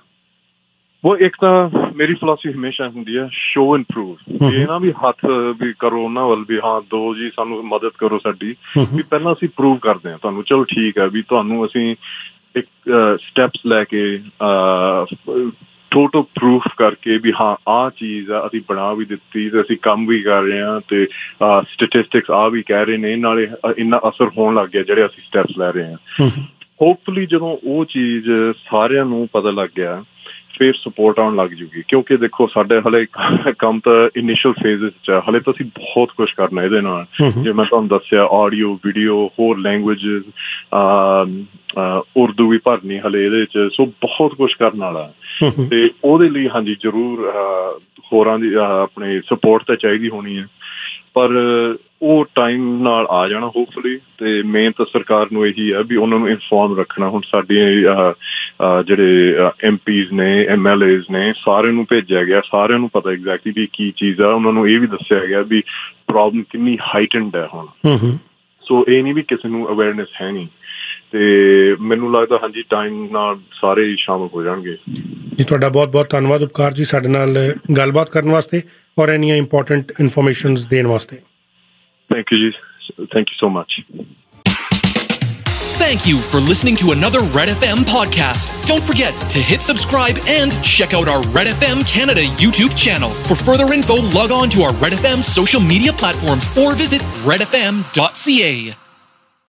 ਉਹ ਇੱਕ ਤਾਂ ਮੇਰੀ ਫਿਲਾਸਫੀ ਹਮੇਸ਼ਾ ਹੁੰਦੀ ਹੈ ਸ਼ੋ ਐਂਡ ਪ੍ਰੂਵ, ਇਹ ਨਾ ਵੀ ਹੱਥ ਵੀ ਕਰੋ ਉਹਨਾਂ ਵੱਲ ਵੀ ਹਾਂ ਦੋ ਜੀ ਸਾਨੂੰ ਮਦਦ ਕਰੋ ਸਾਡੀ, ਵੀ ਪਹਿਲਾਂ ਅਸੀਂ ਪ੍ਰੂਵ ਕਰਦੇ ਹਾਂ ਤੁਹਾਨੂੰ ਚਲੋ ਠੀਕ ਹੈ ਵੀ ਤੁਹਾਨੂੰ ਅਸੀਂ ਇੱਕ ਸਟੈਪਸ ਲੈ ਕੇ ਟੋਟਲ ਪ੍ਰੂਫ ਕਰਕੇ ਵੀ ਹਾਂ ਆਹ ਚੀਜ਼ ਆ ਅਸੀਂ ਬਣਾ ਵੀ ਦਿੱਤੀ ਅਤੇ ਅਸੀਂ ਕੰਮ ਵੀ ਕਰ ਰਹੇ ਹਾਂ ਅਤੇ ਸਟੈਟਿਸਟਿਕਸ ਆਹ ਵੀ ਕਹਿ ਰਹੇ ਨੇ ਨਾਲੇ ਇੰਨਾ ਅਸਰ ਹੋਣ ਲੱਗ ਗਿਆ ਜਿਹੜੇ ਅਸੀਂ ਸਟੈਪਸ ਲੈ ਰਹੇ ਹਾਂ। ਹੋਪਫੁਲੀ ਜਦੋਂ ਉਹ ਚੀਜ਼ ਸਾਰਿਆਂ ਨੂੰ ਪਤਾ ਲੱਗ ਗਿਆ ਫਿਰ ਸਪੋਰਟ ਆਉਣ ਲੱਗ ਜੂਗੀ, ਕਿਉਂਕਿ ਦੇਖੋ ਸਾਡੇ ਹਲੇ ਕੰਮ ਤਾਂ ਇਨੀਸ਼ੀਅਲ ਫੇਜ਼ਿਸ 'ਚ ਹਲੇ ਤਾਂ ਅਸੀਂ ਬਹੁਤ ਕੁਛ ਕਰਨਾ ਇਹਦੇ ਨਾਲ। ਜਿਵੇਂ ਮੈਂ ਤੁਹਾਨੂੰ ਦੱਸਿਆ ਆਡੀਓ, ਵੀਡੀਓ, ਹੋਰ ਲੈਂਗੁਏਜਿਸ, ਉਰਦੂ ਵੀ ਭਰਨੀ ਹਲੇ ਇਹਦੇ 'ਚ, ਸੋ ਬਹੁਤ ਕੁਛ ਕਰਨ ਵਾਲਾ ਤੇ ਉਹਦੇ ਲਈ ਹਾਂਜੀ ਜ਼ਰੂਰ ਹੋਰਾਂ ਦੀ ਆਪਣੇ ਸਪੋਰਟ ਤਾਂ ਚਾਹੀਦੀ ਹੋਣੀ ਹੈ, ਪਰ ਉਹ ਟਾਈਮ ਨਾਲ ਆ ਜਾਣਾ ਹੋਪਫੁਲੀ। ਅਤੇ ਮੇਨ ਤਾਂ ਸਰਕਾਰ ਨੂੰ ਇਹੀ ਹੈ ਵੀ ਉਹਨਾਂ ਨੂੰ ਇਨਫੋਰਮ ਰੱਖਣਾ। ਹੁਣ ਸਾਡੇ ਜਿਹੜੇ ਐਮ ਪੀਜ਼ ਨੇ, ਐਮ ਐਲ ਏਜ਼ ਨੇ, ਸਾਰਿਆਂ ਨੂੰ ਭੇਜਿਆ ਗਿਆ, ਸਾਰਿਆਂ ਨੂੰ ਪਤਾ ਐਗਜ਼ੈਕਟਲੀ ਵੀ ਕੀ ਚੀਜ਼ ਆ। ਉਹਨਾਂ ਨੂੰ ਇਹ ਵੀ ਦੱਸਿਆ ਗਿਆ ਵੀ ਪ੍ਰੋਬਲਮ ਕਿੰਨੀ ਹਾਈਟੈਂਡ ਹੈ ਹੁਣ, ਸੋ ਇਹ ਨਹੀਂ ਵੀ ਕਿਸੇ ਨੂੰ ਅਵੇਅਰਨੈਸ ਹੈ ਨਹੀਂ, ਤੇ ਮੈਨੂੰ ਲੱਗਦਾ ਹਾਂਜੀ ਟਾਈਮ ਨਾਲ ਸਾਰੇ ਸ਼ਾਮਲ ਹੋ ਜਾਣਗੇ। ਜੀ ਤੁਹਾਡਾ ਬਹੁਤ ਬਹੁਤ ਧੰਨਵਾਦ ਉਪਕਾਰ ਜੀ ਸਾਡੇ ਨਾਲ ਗੱਲਬਾਤ ਕਰਨ ਵਾਸਤੇ ਔਰ ਇੰਨੀਆਂ ਇੰਪੋਰਟੈਂਟ ਇਨਫੋਰਮੇਸ਼ਨਸ ਦੇਣ ਵਾਸਤੇ। ਥੈਂਕ ਯੂ ਜੀ, thank you so much. Thank you for listening to another Red FM podcast. Don't forget to hit subscribe and check out our Red FM Canada YouTube channel. For further info, log on to our Red FM social media platforms or visit redfm.ca.